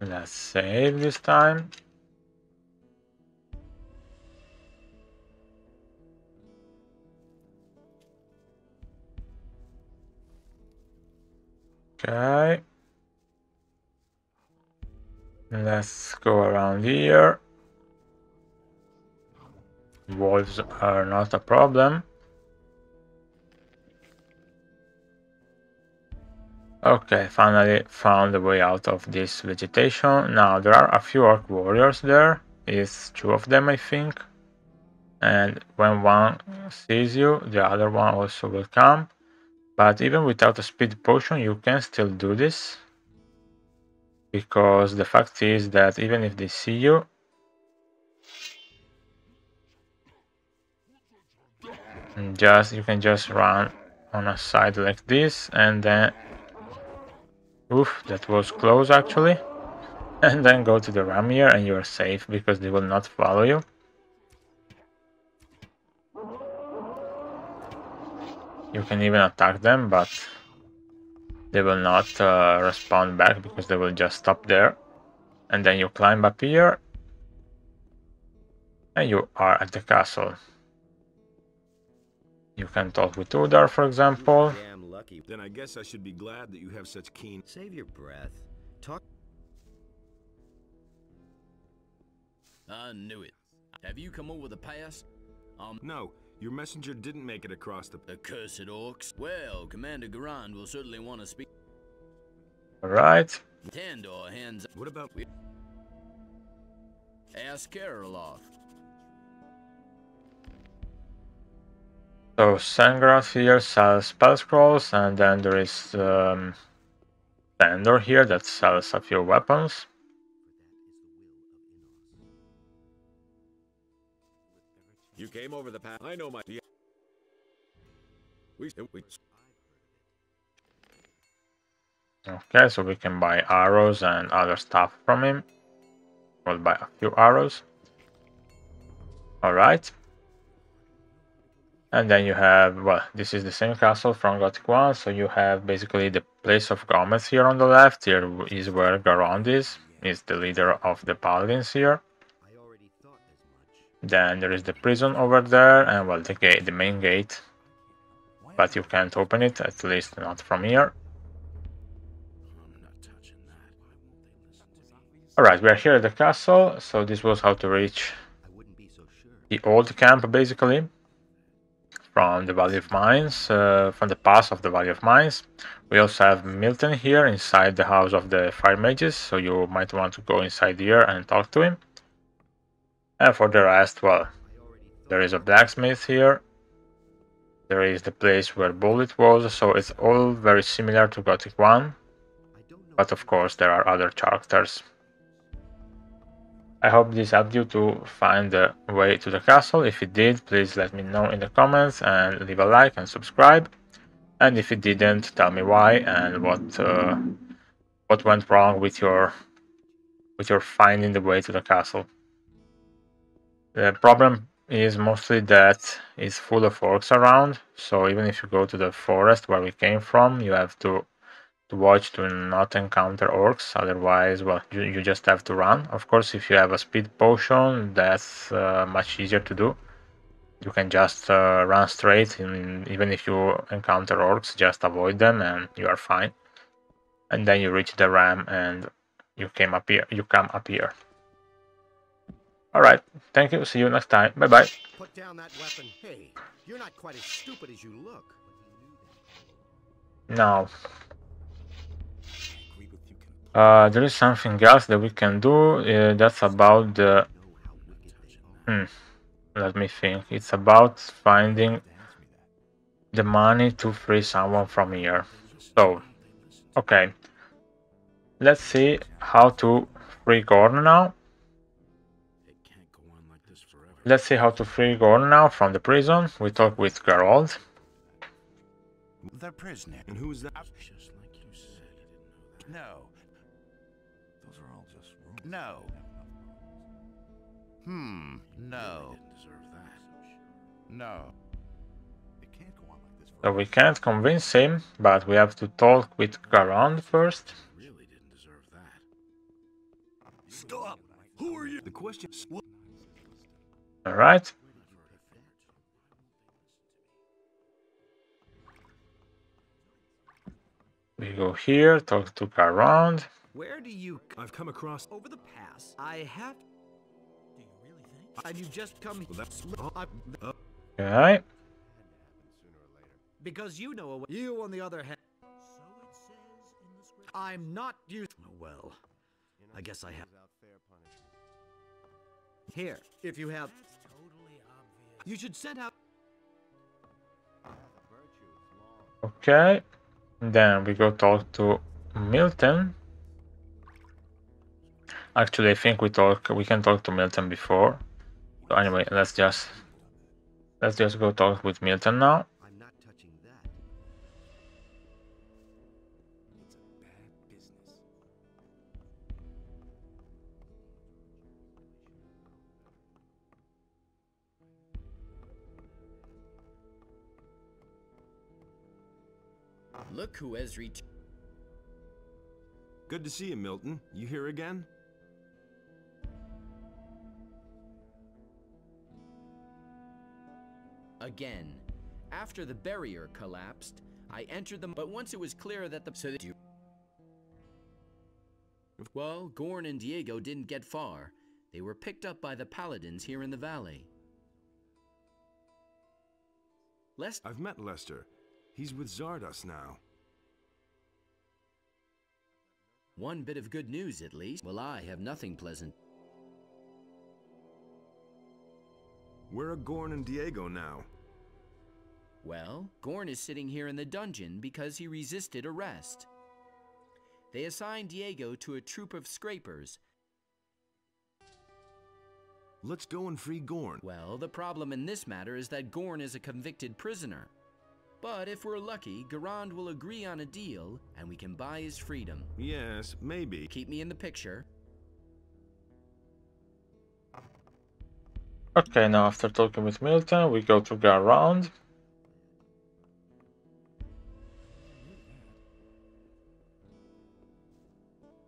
Let's save this time. Okay. Let's go around here. Wolves are not a problem. Okay, finally found a way out of this vegetation. Now there are a few orc warriors there. It's two of them, I think. And when one sees you, the other one also will come. But even without a speed potion, you can still do this. Because the fact is that even if they see you, just you can just run on a side like this, and then oof, that was close actually, and then go to the Ramir and you're safe because they will not follow you. You can even attack them, but they will not uh, respond back because they will just stop there, and then you climb up here and you are at the castle. You can talk with Udar, for example. Damn lucky. Then I guess I should be glad that you have such keen. Save your breath. Talk. I knew it. Have you come over the pass? Um. No, your messenger didn't make it across the. Accursed orcs. Well, Commander Garond will certainly want to speak. All right. Tandor hands. What about we? Ask Geralt off. So Sengrath here sells spell scrolls, and then there is um, Tandor here that sells a few weapons. You came over the path. I know my. We, we. Okay, so we can buy arrows and other stuff from him. We'll buy a few arrows. Alright. And then you have, well, this is the same castle from Gothic one, so you have basically the place of Gomez here on the left. Here is where Garond is, is the leader of the paladins here. Then there is the prison over there, and well, the gate, the main gate. But you can't open it, at least not from here. Alright, we are here at the castle, so this was how to reach the old camp, basically. From the Valley of Mines, uh, from the pass of the Valley of Mines. We also have Milten here inside the house of the Fire Mages, so you might want to go inside here and talk to him. And for the rest, well, there is a blacksmith here. There is the place where Bullet was, so it's all very similar to Gothic one. But of course there are other characters. I hope this helped you to find the way to the castle. If it did, please let me know in the comments and leave a like and subscribe. And if it didn't, tell me why and what uh, what went wrong with your with your finding the way to the castle. The problem is mostly that it's full of orcs around, so even if you go to the forest where we came from, you have to, to watch to not encounter orcs, otherwise, well, you, you just have to run. Of course, if you have a speed potion, that's uh, much easier to do. You can just uh, run straight, and even if you encounter orcs, just avoid them and you are fine. And then you reach the ram and you, came up here, you come up here. Alright, thank you, see you next time, bye bye. Put down that weapon. Hey, you're not quite as stupid as you look. No. Uh, there is something else that we can do, uh, that's about the... Hmm, let me think, it's about finding the money to free someone from here. So, okay, let's see how to free Gorn now. Let's see how to free Gorn now from the prison. We talk with Gerold. The prisoner, and who's that? Just like you said. No. Those are all just rumors. No. Hmm. No. No. So we can't convince him, but we have to talk with Garond first. Really didn't deserve that. Stop. Who are you? The question. All right. We go here, talk to Garond. Where do you? I've come across over the pass. I have. Do you really think? And you just come. Okay. Because you know you on the other hand. So it says in the script. I'm not you. Well, I guess I have. Here, if you have. You should send out. Okay, then we go talk to Milten. Actually, I think we talk. We can talk to Milten before. So anyway, let's just let's just go talk with Milten now. I'm not touching that. It's a bad business. Look who has returned. Good to see you, Milten. You here again? Again. After the barrier collapsed, I entered them, but once it was clear that the... So that you... Well, Gorn and Diego didn't get far. They were picked up by the paladins here in the valley. Lester... I've met Lester. He's with Zardos now. One bit of good news, at least. Well, I have nothing pleasant. Where are Gorn and Diego now? Well, Gorn is sitting here in the dungeon because he resisted arrest. They assigned Diego to a troop of scrapers. Let's go and free Gorn. Well, the problem in this matter is that Gorn is a convicted prisoner. But if we're lucky, Garond will agree on a deal, and we can buy his freedom. Yes, maybe. Keep me in the picture. Okay, now after talking with Milten, we go to Garond.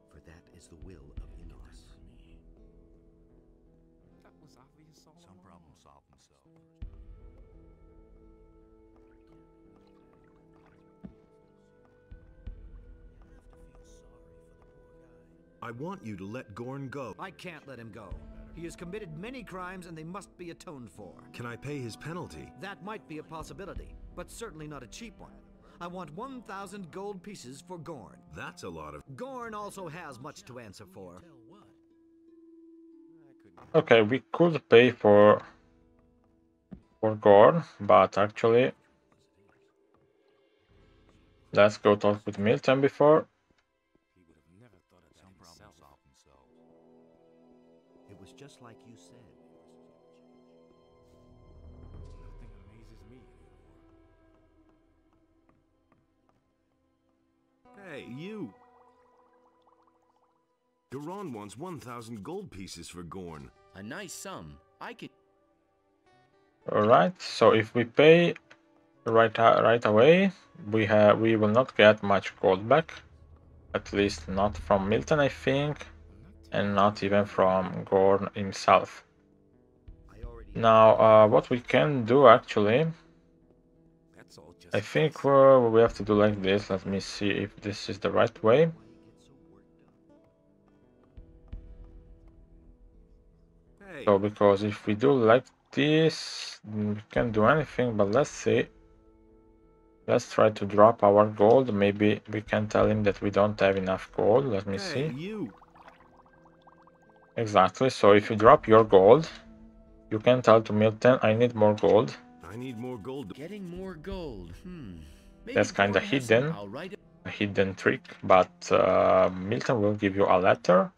For that is the will of Innos. That was obvious. Some problems solve themselves. I want you to let Gorn go. I can't let him go. He has committed many crimes and they must be atoned for. Can I pay his penalty? That might be a possibility, but certainly not a cheap one. I want one thousand gold pieces for Gorn. That's a lot of... Gorn also has much to answer for. Okay, we could pay for... for Gorn, but actually... let's go talk with Milten before. Just like you said. Nothing amazes me anymore. Hey, you! Garond wants one thousand gold pieces for Gorn. A nice sum. I could... Alright, so if we pay right, right away, we, have, we will not get much gold back. At least not from Milten, I think. And not even from Gorn himself. Now, uh, what we can do actually, I think uh, we have to do like this. Let me see if this is the right way. So, because if we do like this, we can't do anything, but let's see. Let's try to drop our gold. Maybe we can tell him that we don't have enough gold. Let me see. Exactly, so if you drop your gold, you can tell to Milten, I need more gold. I need more gold. Getting more gold. Hmm. That's kind of hidden, a hidden trick, but uh, Milten will give you a letter.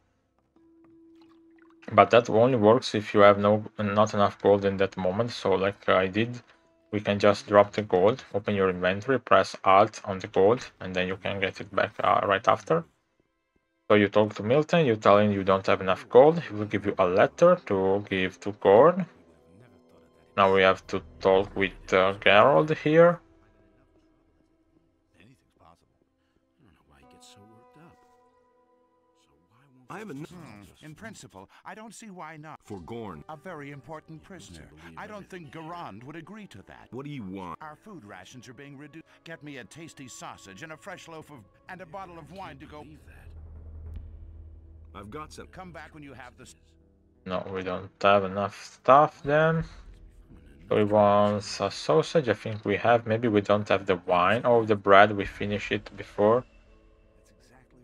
But that only works if you have no, not enough gold in that moment, so like I did, we can just drop the gold, open your inventory, press Alt on the gold, and then you can get it back uh, right after. So you talk to Milten, you tell him you don't have enough gold, he will give you a letter to give to Gorn. Now we have to talk with uh, Gerold here. I have a hmm. In principle, I don't see why not. For Gorn. A very important prisoner. I don't think Garond would agree to that. What do you want? Our food rations are being reduced. Get me a tasty sausage and a fresh loaf of... and a bottle of wine to go... I've got some. Come back when you have this. No, we don't have enough stuff then. So he wants a sausage. I think we have. Maybe we don't have the wine. Oh, the bread. We finished it before.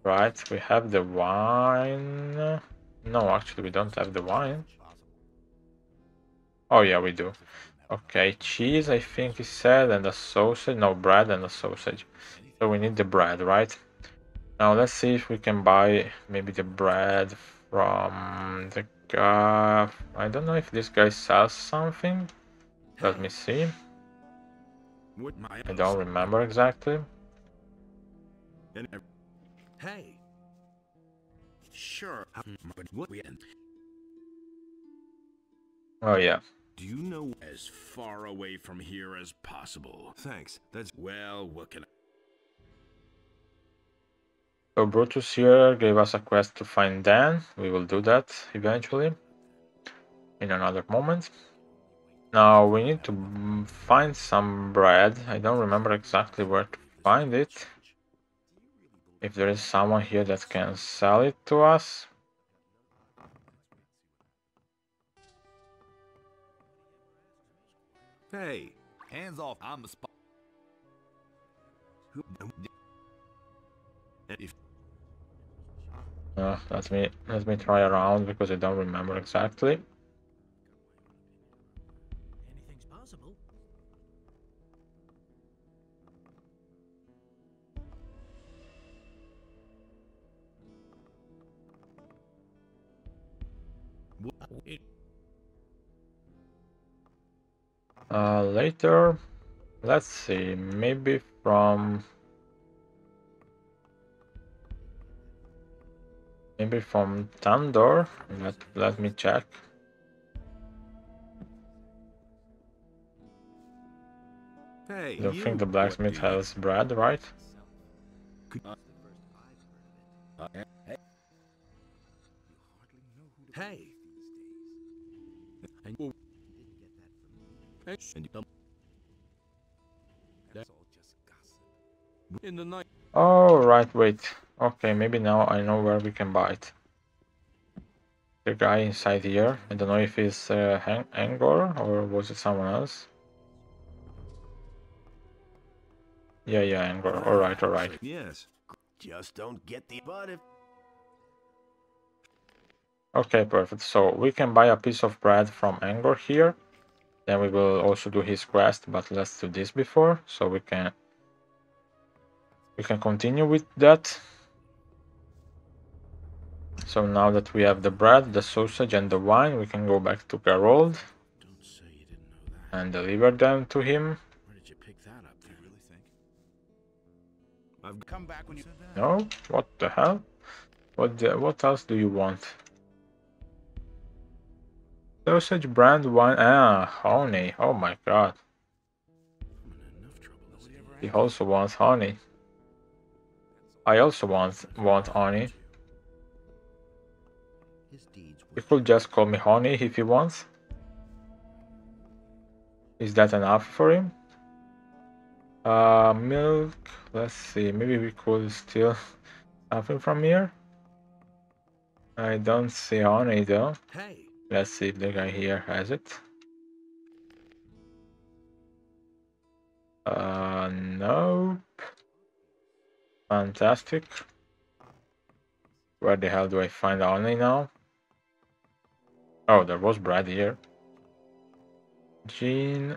Right. We have the wine. No, actually, we don't have the wine. Oh, yeah, we do. Okay, cheese, I think he said. And a sausage. No, bread and a sausage. So we need the bread, right? Now let's see if we can buy maybe the bread from the guy. I don't know if this guy sells something. Let me see. I don't remember exactly. Hey. Sure. Oh yeah. Do you know as far away from here as possible? Thanks. That's well. What can I? So Brutus here gave us a quest to find Dan. We will do that eventually, in another moment. Now we need to find some bread. I don't remember exactly where to find it. If there is someone here that can sell it to us. Hey, hands off! I'm the spot. If Uh, let me let me try around because I don't remember exactly. Anything's possible. Uh, later, Let's see, maybe from... Maybe from Tandor, let, let me check. Hey, you think the blacksmith has bread, right? Hey! Oh, right, wait. Okay, maybe now I know where we can buy it. The guy inside here. I don't know if it's uh, Angar or was it someone else? Yeah, yeah, Angar. All right, all right. Yes. Just don't get the body. Okay, perfect. So we can buy a piece of bread from Angar here. Then we will also do his quest, but let's do this before, so we can we can continue with that. So now that we have the bread, the sausage and the wine, we can go back to Gerold and deliver them to him. Where did you pick that up? Do you really think? I've come back when you said that. No? What the hell? What the, what else do you want? Sausage, brand, wine... Ah, honey. Oh my god. He also wants honey. I also want want honey. You could just call me honey if he wants. Is that enough for him? Uh, milk. Let's see. Maybe we could steal something from here. I don't see honey though. Let's see if the guy here has it. Uh, nope. Fantastic. Where the hell do I find honey now? Oh, there was bread here. Gene.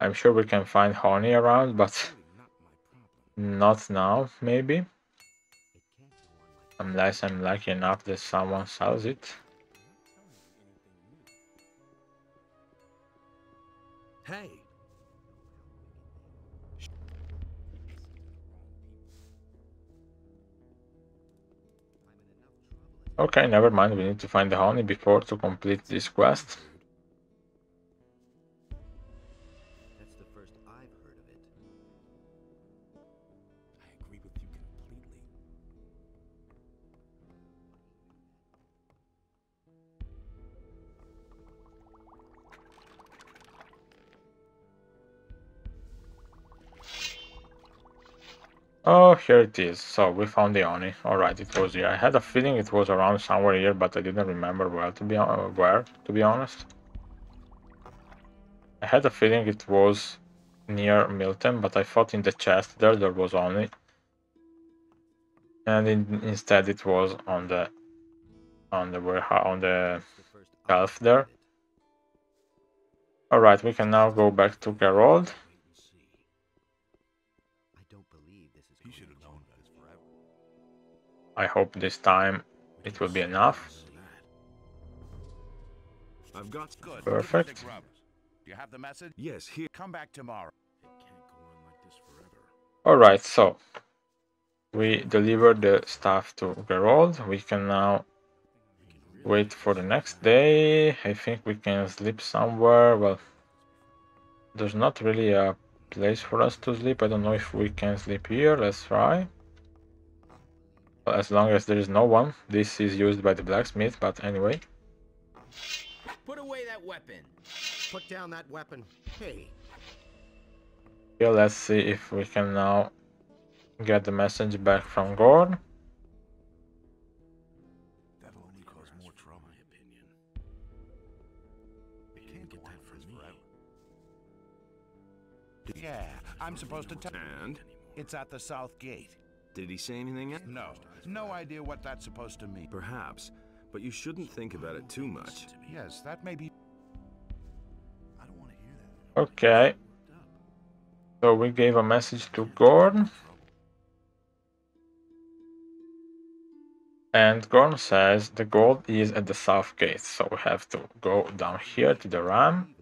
I'm sure we can find honey around, but not now, maybe. Unless I'm lucky enough that someone sells it. Hey. Okay, never mind. We need to find the honey before to complete this quest. That's the first I've heard of it. I agree with you completely. Oh, here it is. So we found the honey. All right, it was here. I had a feeling it was around somewhere here, but I didn't remember where to be on where to be honest. I had a feeling it was near Milten, but I thought in the chest there there was honey, and in, instead it was on the on the warehouse on the shelf there. All right, we can now go back to Gerold. I hope this time it will be enough. I've got good. Perfect. You have the message? Yes, here. Come back tomorrow. It can't go on like this forever. All right, so we delivered the stuff to Gerold. We can now wait for the next day. I think we can sleep somewhere. Well, there's not really a place for us to sleep. I don't know if we can sleep here. Let's try. As long as there is no one. This is used by the blacksmith, but anyway. Put away that weapon. Put down that weapon. Hey. Here, let's see if we can now get the message back from Gorn. That will only cause more trouble, in my opinion. We can't get that from me. Yeah, I'm supposed to tell. And it's at the south gate. Did he say anything yet? No. No idea what that's supposed to mean. Perhaps, but you shouldn't think about it too much. Yes, that may be. I don't want to hear that. Okay. So we gave a message to Gorn. And Gorn says the gold is at the south gate, so we have to go down here to the ram.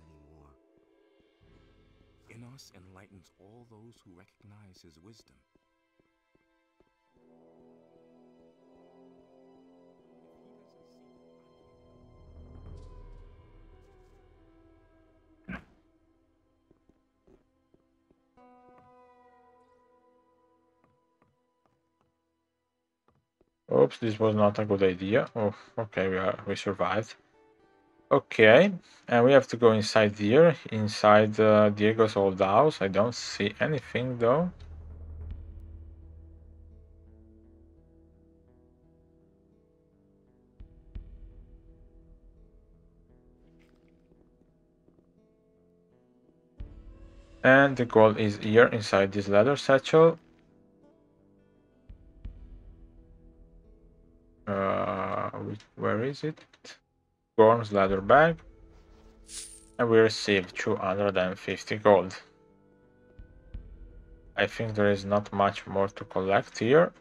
Innos enlightens all those who recognize his wisdom. Oops, this was not a good idea. Oh, okay, we are we survived. Okay, and we have to go inside here, inside uh, Diego's old house. I don't see anything though. And the gold is here inside this leather satchel. Uh, where is it? Gorn's leather bag, and we received two hundred fifty gold. I think there is not much more to collect here.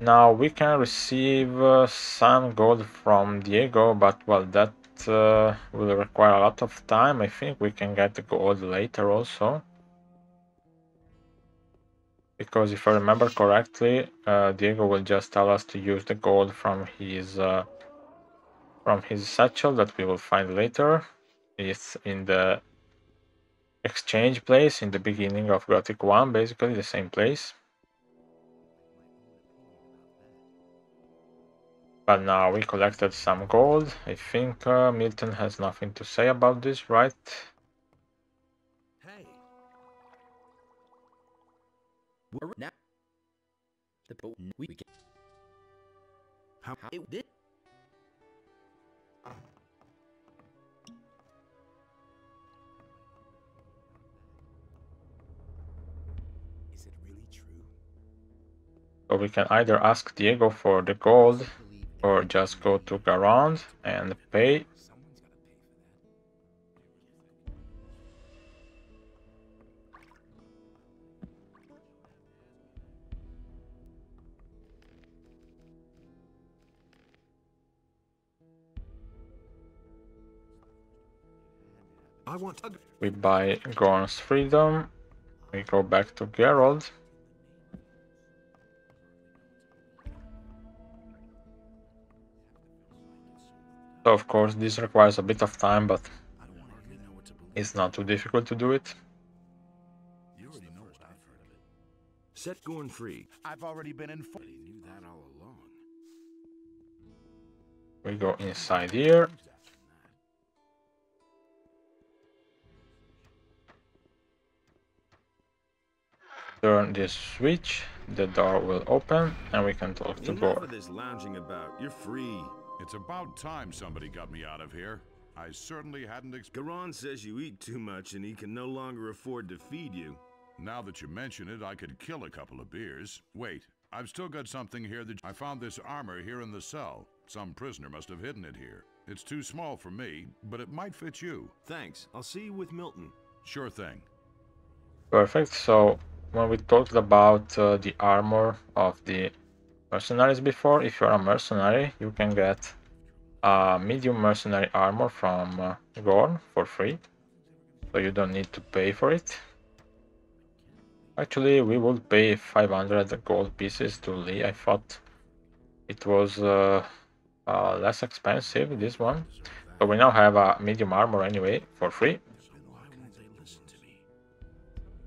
Now we can receive uh, some gold from Diego, but well, that uh, will require a lot of time. I think we can get the gold later also. Because if I remember correctly, uh, Diego will just tell us to use the gold from his uh, from his satchel that we will find later. It's in the exchange place in the beginning of Gothic one, basically the same place. But now we collected some gold. I think uh, Milten has nothing to say about this, right? Now, the boat we can. How it did? Is it really true? So we can either ask Diego for the gold, or just go to Garond and pay. We buy Gorn's freedom. We go back to Gerold. So of course this requires a bit of time, but it's not too difficult to do it. You already know what I've heard of it. Set Gorn free. I've already been informed. Knew that all along. We go inside here. Turn this switch, the door will open, and we can talk to Gorn. This lounging about. You're free. It's about time somebody got me out of here. I certainly hadn't expected. Garond says you eat too much and he can no longer afford to feed you. Now that you mention it, I could kill a couple of beers. Wait, I've still got something here that I found this armor here in the cell. Some prisoner must have hidden it here. It's too small for me, but it might fit you. Thanks. I'll see you with Milten. Sure thing. Perfect. So when we talked about uh, the armor of the mercenaries before, if you're a mercenary, you can get a medium mercenary armor from uh, Gorn for free. So you don't need to pay for it. Actually, we would pay five hundred gold pieces to Lee. I thought it was uh, uh, less expensive, this one. So we now have a medium armor anyway for free.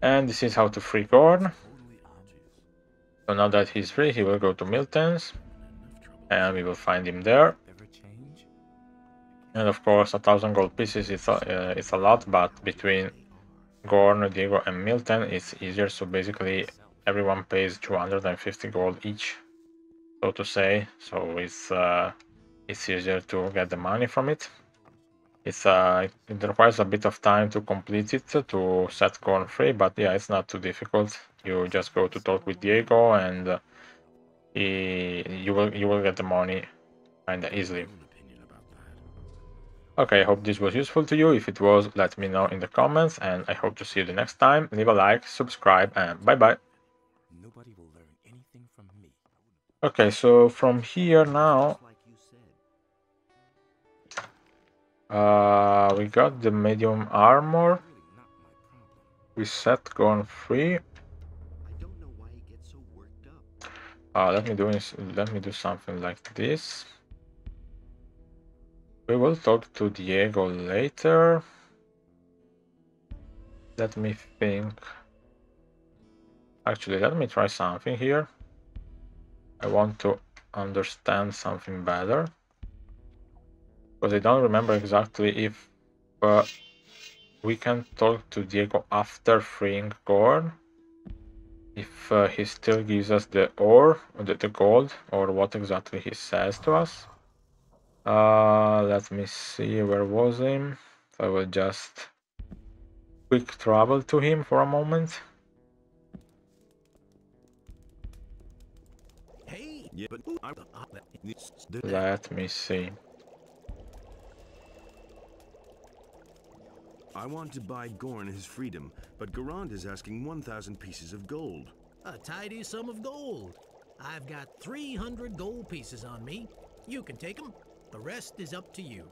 And this is how to free Gorn. So now that he's free, he will go to Milten's, and we will find him there. And of course, a thousand gold pieces is uh, it's a lot, but between Gorn, Diego, and Milten, it's easier. So basically, everyone pays two hundred fifty gold each, so to say. So it's uh, it's easier to get the money from it. It's, uh, it requires a bit of time to complete it, to set Gorn free, but yeah, it's not too difficult. You just go to talk with Diego, and uh, he, you will you will get the money kinda easily. Okay, I hope this was useful to you. If it was, let me know in the comments, and I hope to see you the next time. Leave a like, subscribe, and bye-bye. Okay, so from here now uh, we got the medium armor. We set Gorn free. Uh, let me do let me do something like this. We will talk to Diego later. Let me think. Actually, let me try something here. I want to understand something better, because I don't remember exactly if uh, we can talk to Diego after freeing Gorn. If uh, he still gives us the ore, the, the gold, or what exactly he says to us. Uh, let me see, where was him? I will just quick travel to him for a moment. Let me see. I want to buy Gorn his freedom, but Garond is asking one thousand pieces of gold. A tidy sum of gold. I've got three hundred gold pieces on me. You can take them. The rest is up to you.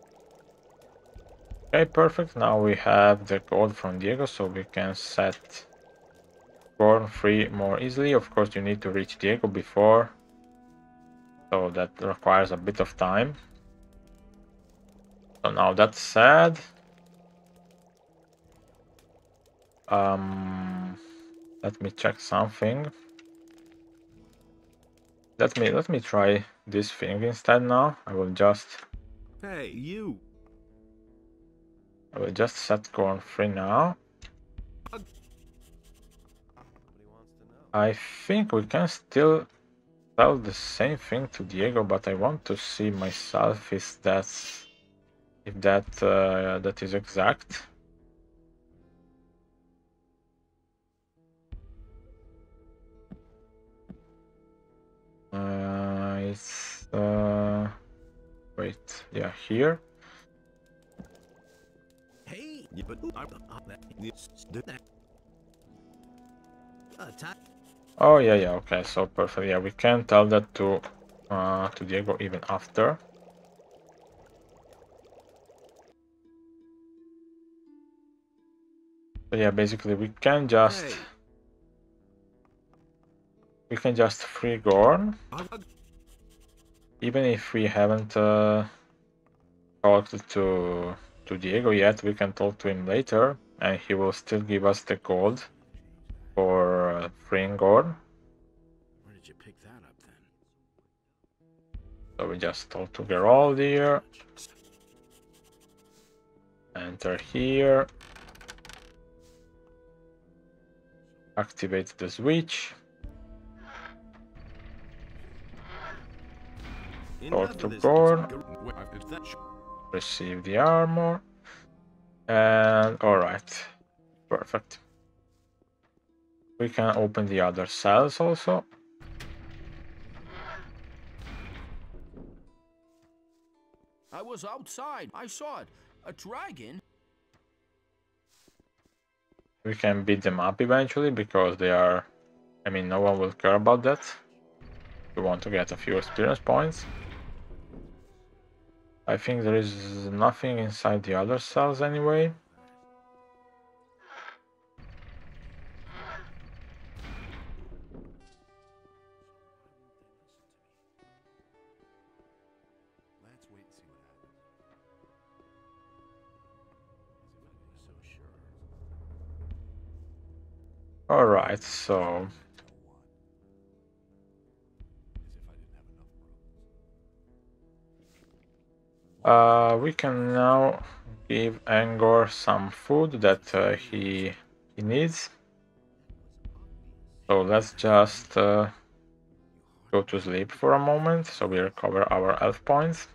Okay, perfect. Now we have the gold from Diego, so we can set Gorn free more easily. Of course, you need to reach Diego before, so that requires a bit of time. So now that's said. Um let me check something. Let me let me try this thing instead now. I will just Hey you I will just set Gorn free now. I think we can still tell the same thing to Diego, but I want to see myself if that's if that uh, that is exact. Uh, it's uh, wait, yeah, here. Hey, but oh yeah, yeah. Okay, so perfect. Yeah, we can tell that to uh, to Diego even after. So yeah, basically we can just. Hey. We can just free Gorn, even if we haven't uh, talked to to Diego yet. We can talk to him later, and he will still give us the gold for uh, freeing Gorn. Where did you pick that up then? So we just talk to Geralt here. Enter here. Activate the switch. Talk to Gorn, receive the armor, and alright, perfect. We can open the other cells also. I was outside, I saw it, a dragon. We can beat them up eventually, because they are, I mean, no one will care about that. We want to get a few experience points. I think there is nothing inside the other cells anyway. Let's wait and see what happens. All right, so Uh, we can now give Angar some food that uh, he, he needs. So let's just uh, go to sleep for a moment, so we recover our health points.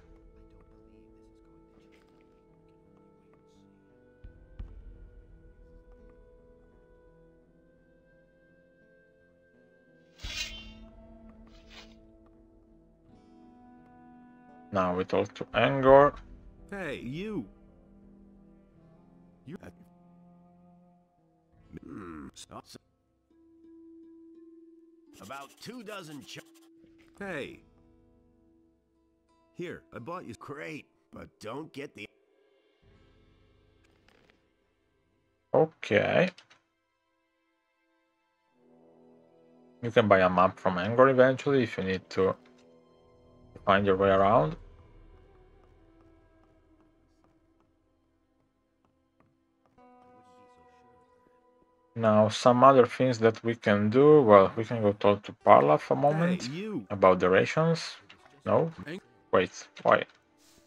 Now we talk to Angar. Hey, you. You. About two dozen. pay. Here, I bought you. Great, but don't get the... Okay. You can buy a map from Angar eventually if you need to find your way around. Now, some other things that we can do, well, we can go talk to Parla for a moment hey, about the rations. No? Wait, why?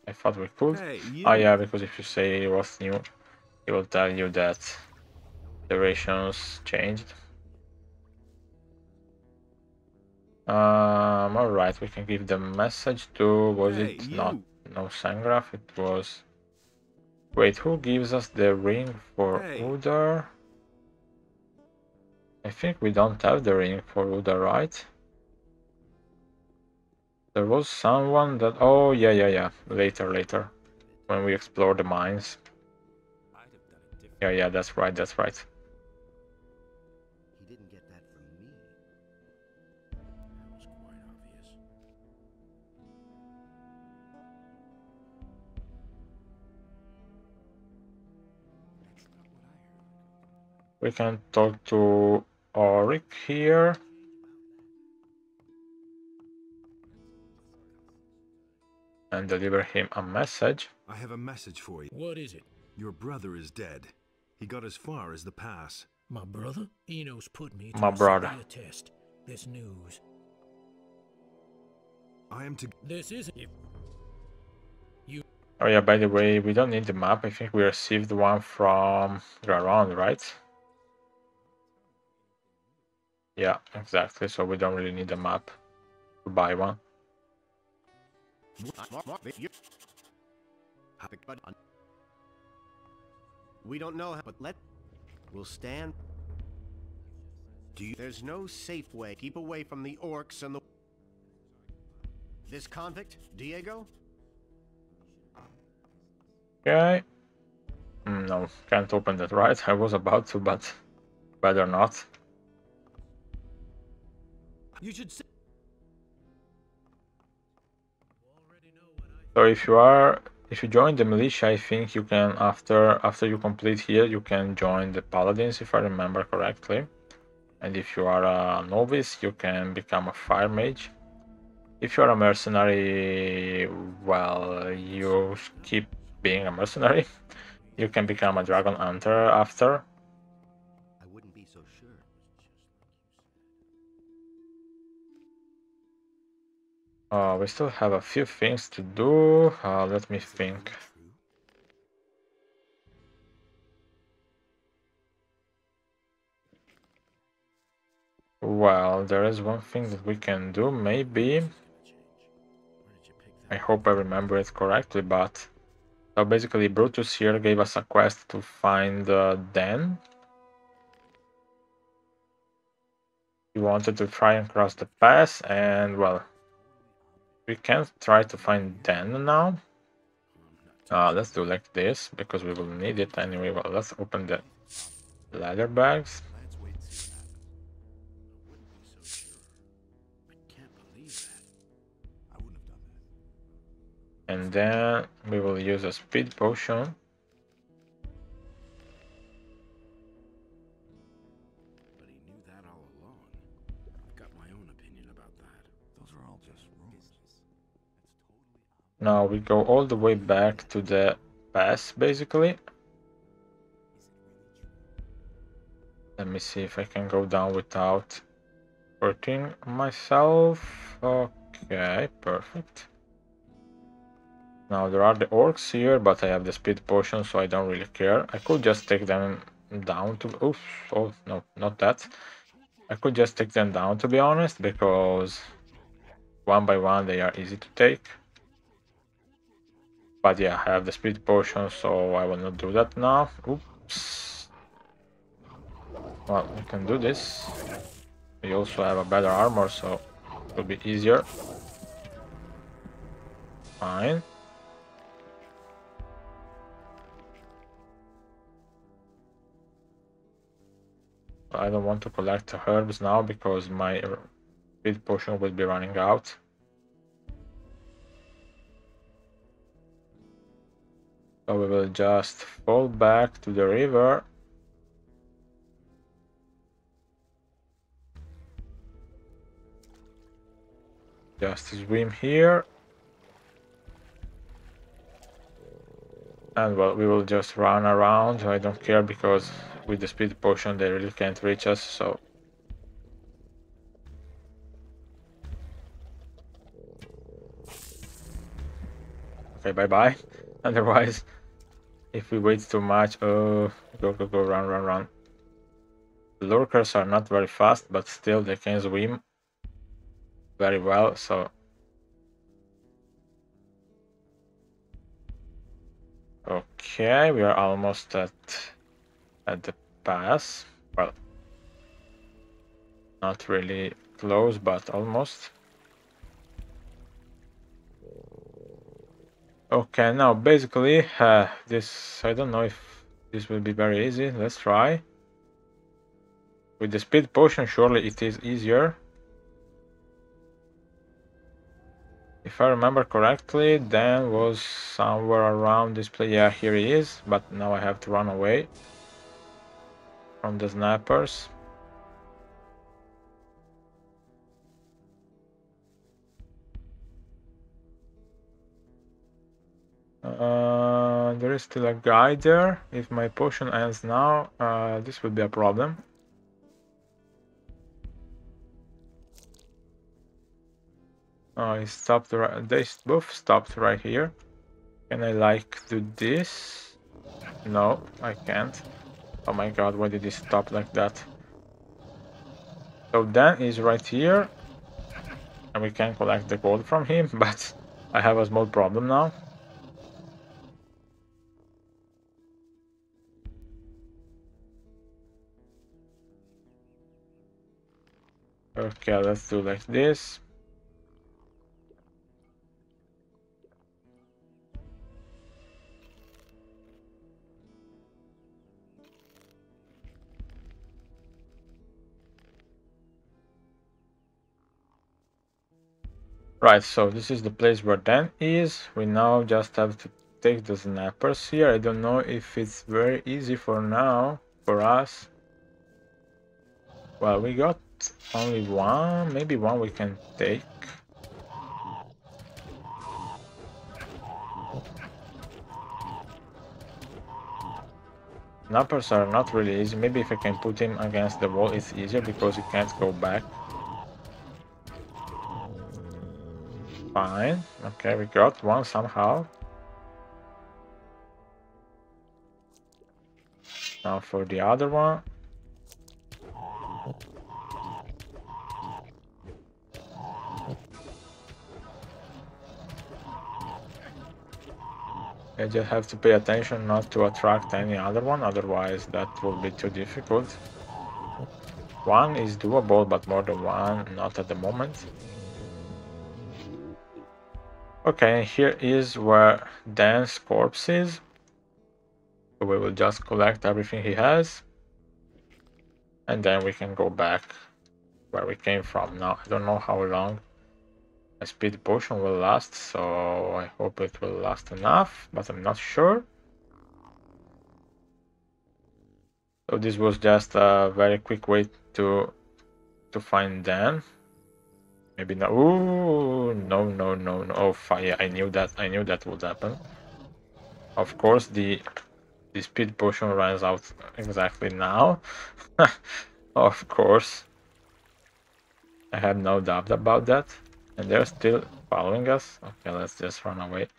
I thought we could. Hey, oh yeah, because if you say what's new, it will tell you that the rations changed. Um, alright, we can give the message to, was hey, it you. not, no Sengrath, it was... Wait, who gives us the ring for hey. Udar? I think we don't have the ring for Udar, right? There was someone that... Oh, yeah, yeah, yeah. Later, later. When we explore the mines. Yeah, yeah, that's right, that's right. He didn't get that from me. That was quite obvious. That's not what I heard. We can talk to Auric here. And deliver him a message. I have a message for you. What is it? Your brother is dead. He got as far as the pass. My brother? Innos put me to My brother. a test. This news. I am to. This is if you. Oh yeah. By the way, we don't need the map. I think we received one from Garond, right? Yeah, exactly. So we don't really need a map to buy one. We don't know how, but let we'll stand. Do you, there's no safe way. Keep away from the orcs and the this convict Diego. Okay. No, can't open that. Right, I was about to, but better not. You should. Say So if you are, if you join the militia, I think you can, after after you complete here, you can join the paladins, if I remember correctly. And if you are a novice, you can become a fire mage. If you are a mercenary, well, you keep being a mercenary. You can become a dragon hunter after. I wouldn't be so sure. Uh, we still have a few things to do. Uh, let me think. Well, there is one thing that we can do, maybe. I hope I remember it correctly, but... So basically, Brutus here gave us a quest to find uh, Dan. He wanted to try and cross the pass, and well... We can try to find Dan now. Uh, let's do like this, because we will need it anyway. Well, let's open the leather bags. And then we will use a speed potion. Now we go all the way back to the pass, basically. Let me see if I can go down without hurting myself. Okay, perfect. Now there are the orcs here, but I have the speed potion, so I don't really care. I could just take them down to... Oops, oh, no, not that. I could just take them down, to be honest, because one by one they are easy to take. But yeah, I have the speed potion, so I will not do that now. Oops. Well, we can do this. We also have a better armor, so it will be easier. Fine. I don't want to collect the herbs now because my speed potion will be running out. So we will just fall back to the river. Just swim here. And well, we will just run around. I don't care because with the speed potion they really can't reach us, so... Okay, bye-bye. Otherwise, if we wait too much... Oh, go, go, go, run, run, run. The lurkers are not very fast, but still they can swim very well, so... Okay, we are almost at at the pass. Well, not really close, but almost. Okay, now basically uh, this, I don't know if this will be very easy. Let's try. With the speed potion, surely it is easier. If I remember correctly, Dan was somewhere around this place. Yeah, here he is, but now I have to run away from the snipers. Uh, there is still a guy there. If my potion ends now, uh, this would be a problem. Oh, he stopped right, they both stopped right here. Can I like do this? No, I can't. Oh my god, why did he stop like that? So Dan is right here. And we can collect the gold from him, but I have a small problem now. Okay, let's do like this. Right, so this is the place where Dan is. We now just have to take the snipers here. I don't know if it's very easy for now, for us. Well, we got only one, maybe one we can take. Snipers are not really easy. Maybe if I can put him against the wall, it's easier because he can't go back. Fine. Okay, we got one somehow. Now for the other one. I just have to pay attention not to attract any other one, otherwise that will be too difficult. One is doable, but more than one, not at the moment. Okay, here is where Dan's corpse is. So we will just collect everything he has. And then we can go back where we came from. Now, I don't know how long my speed potion will last, so I hope it will last enough, but I'm not sure. So this was just a very quick way to, to find Dan. Maybe no. Ooh, no, no, no, no. Oh, fire. I knew that. I knew that would happen. Of course, the, the speed potion runs out exactly now. Of course. I have no doubt about that. And they're still following us. Okay, let's just run away.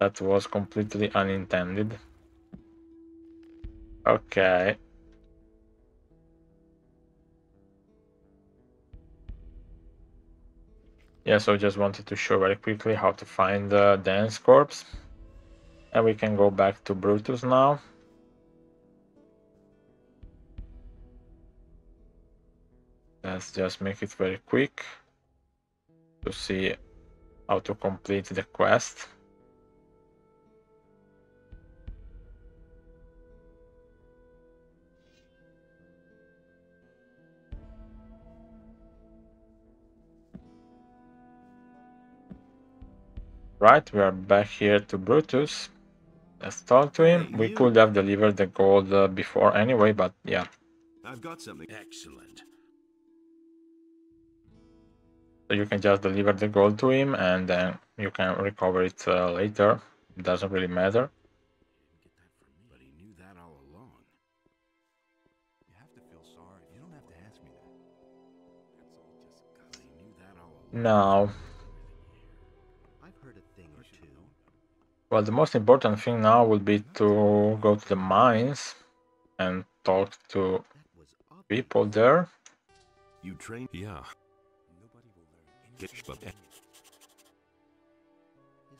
That was completely unintended. Okay. Yeah, so just wanted to show very quickly how to find uh, Dan's corpse. And we can go back to Brutus now. Let's just make it very quick to see how to complete the quest. Right, we are back here to Brutus. let's talk to him. We could have delivered the gold uh, before anyway, but yeah. I've got something excellent. So you can just deliver the gold to him and then you can recover it uh, later. It doesn't really matter. Now, well, the most important thing now would be to go to the mines and talk to people there. You train, yeah.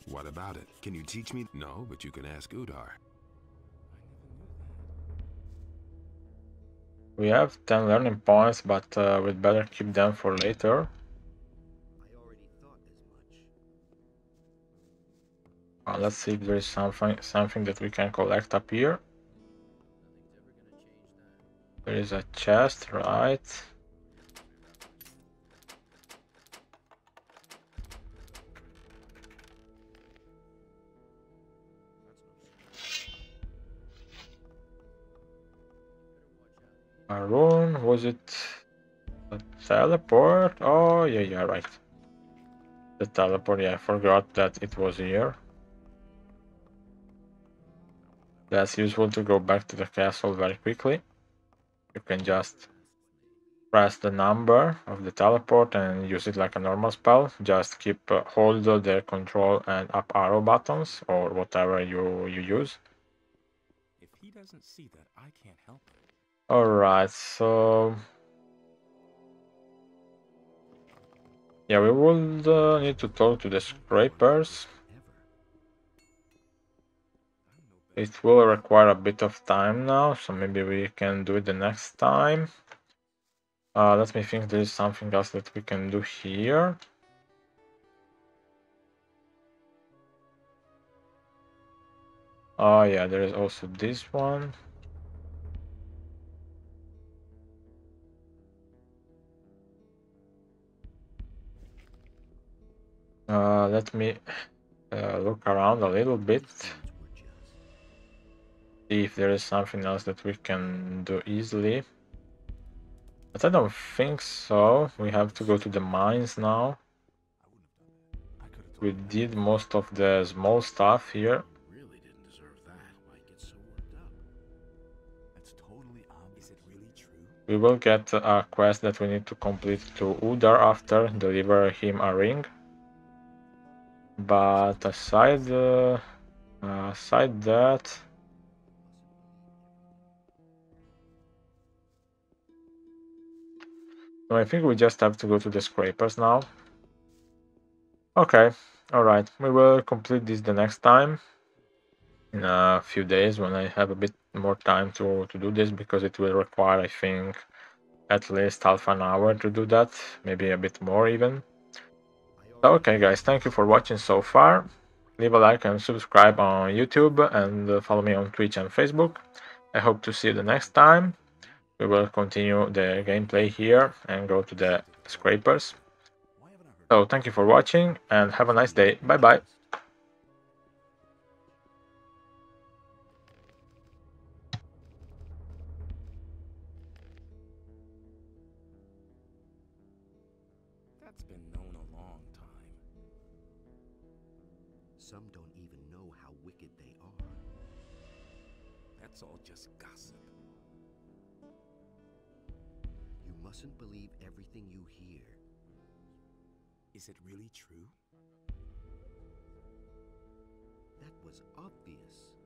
What about it? Can you teach me? No, but you can ask Udar. We have ten learning points, but uh, we'd better keep them for later. Let's see if there is something something that we can collect up here. There is a chest, right? A rune, was it a teleport? Oh yeah, yeah, right. The teleport, yeah, I forgot that it was here. That's useful to go back to the castle very quickly. You can just press the number of the teleport and use it like a normal spell. Just keep uh, hold of the control and up arrow buttons or whatever you, you use. If he doesn't see that, I can't help it. Alright, so... yeah, we would uh, need to talk to the scrapers. It will require a bit of time now, so maybe we can do it the next time. Uh, let me think, there is something else that we can do here. Oh yeah, there is also this one. Uh, let me uh, look around a little bit. See if there is something else that we can do easily, but I don't think so. We have to go to the mines now. We did most of the small stuff here. We will get a quest that we need to complete to Udar after, deliver him a ring, but aside uh, aside that, I think we just have to go to the scrapers now. Okay, alright, we will complete this the next time, in a few days when I have a bit more time to, to do this, because it will require, I think, at least half an hour to do that, maybe a bit more even. Okay guys, thank you for watching so far. Leave a like and subscribe on YouTube and follow me on Twitch and Facebook. I hope to see you the next time. We will continue the gameplay here and go to the scrapers. So thank you for watching and have a nice day. Bye bye. That's been known a long time. Some don't even know how wicked they are. That's all just gossip. You mustn't believe everything you hear. Is it really true? That was obvious.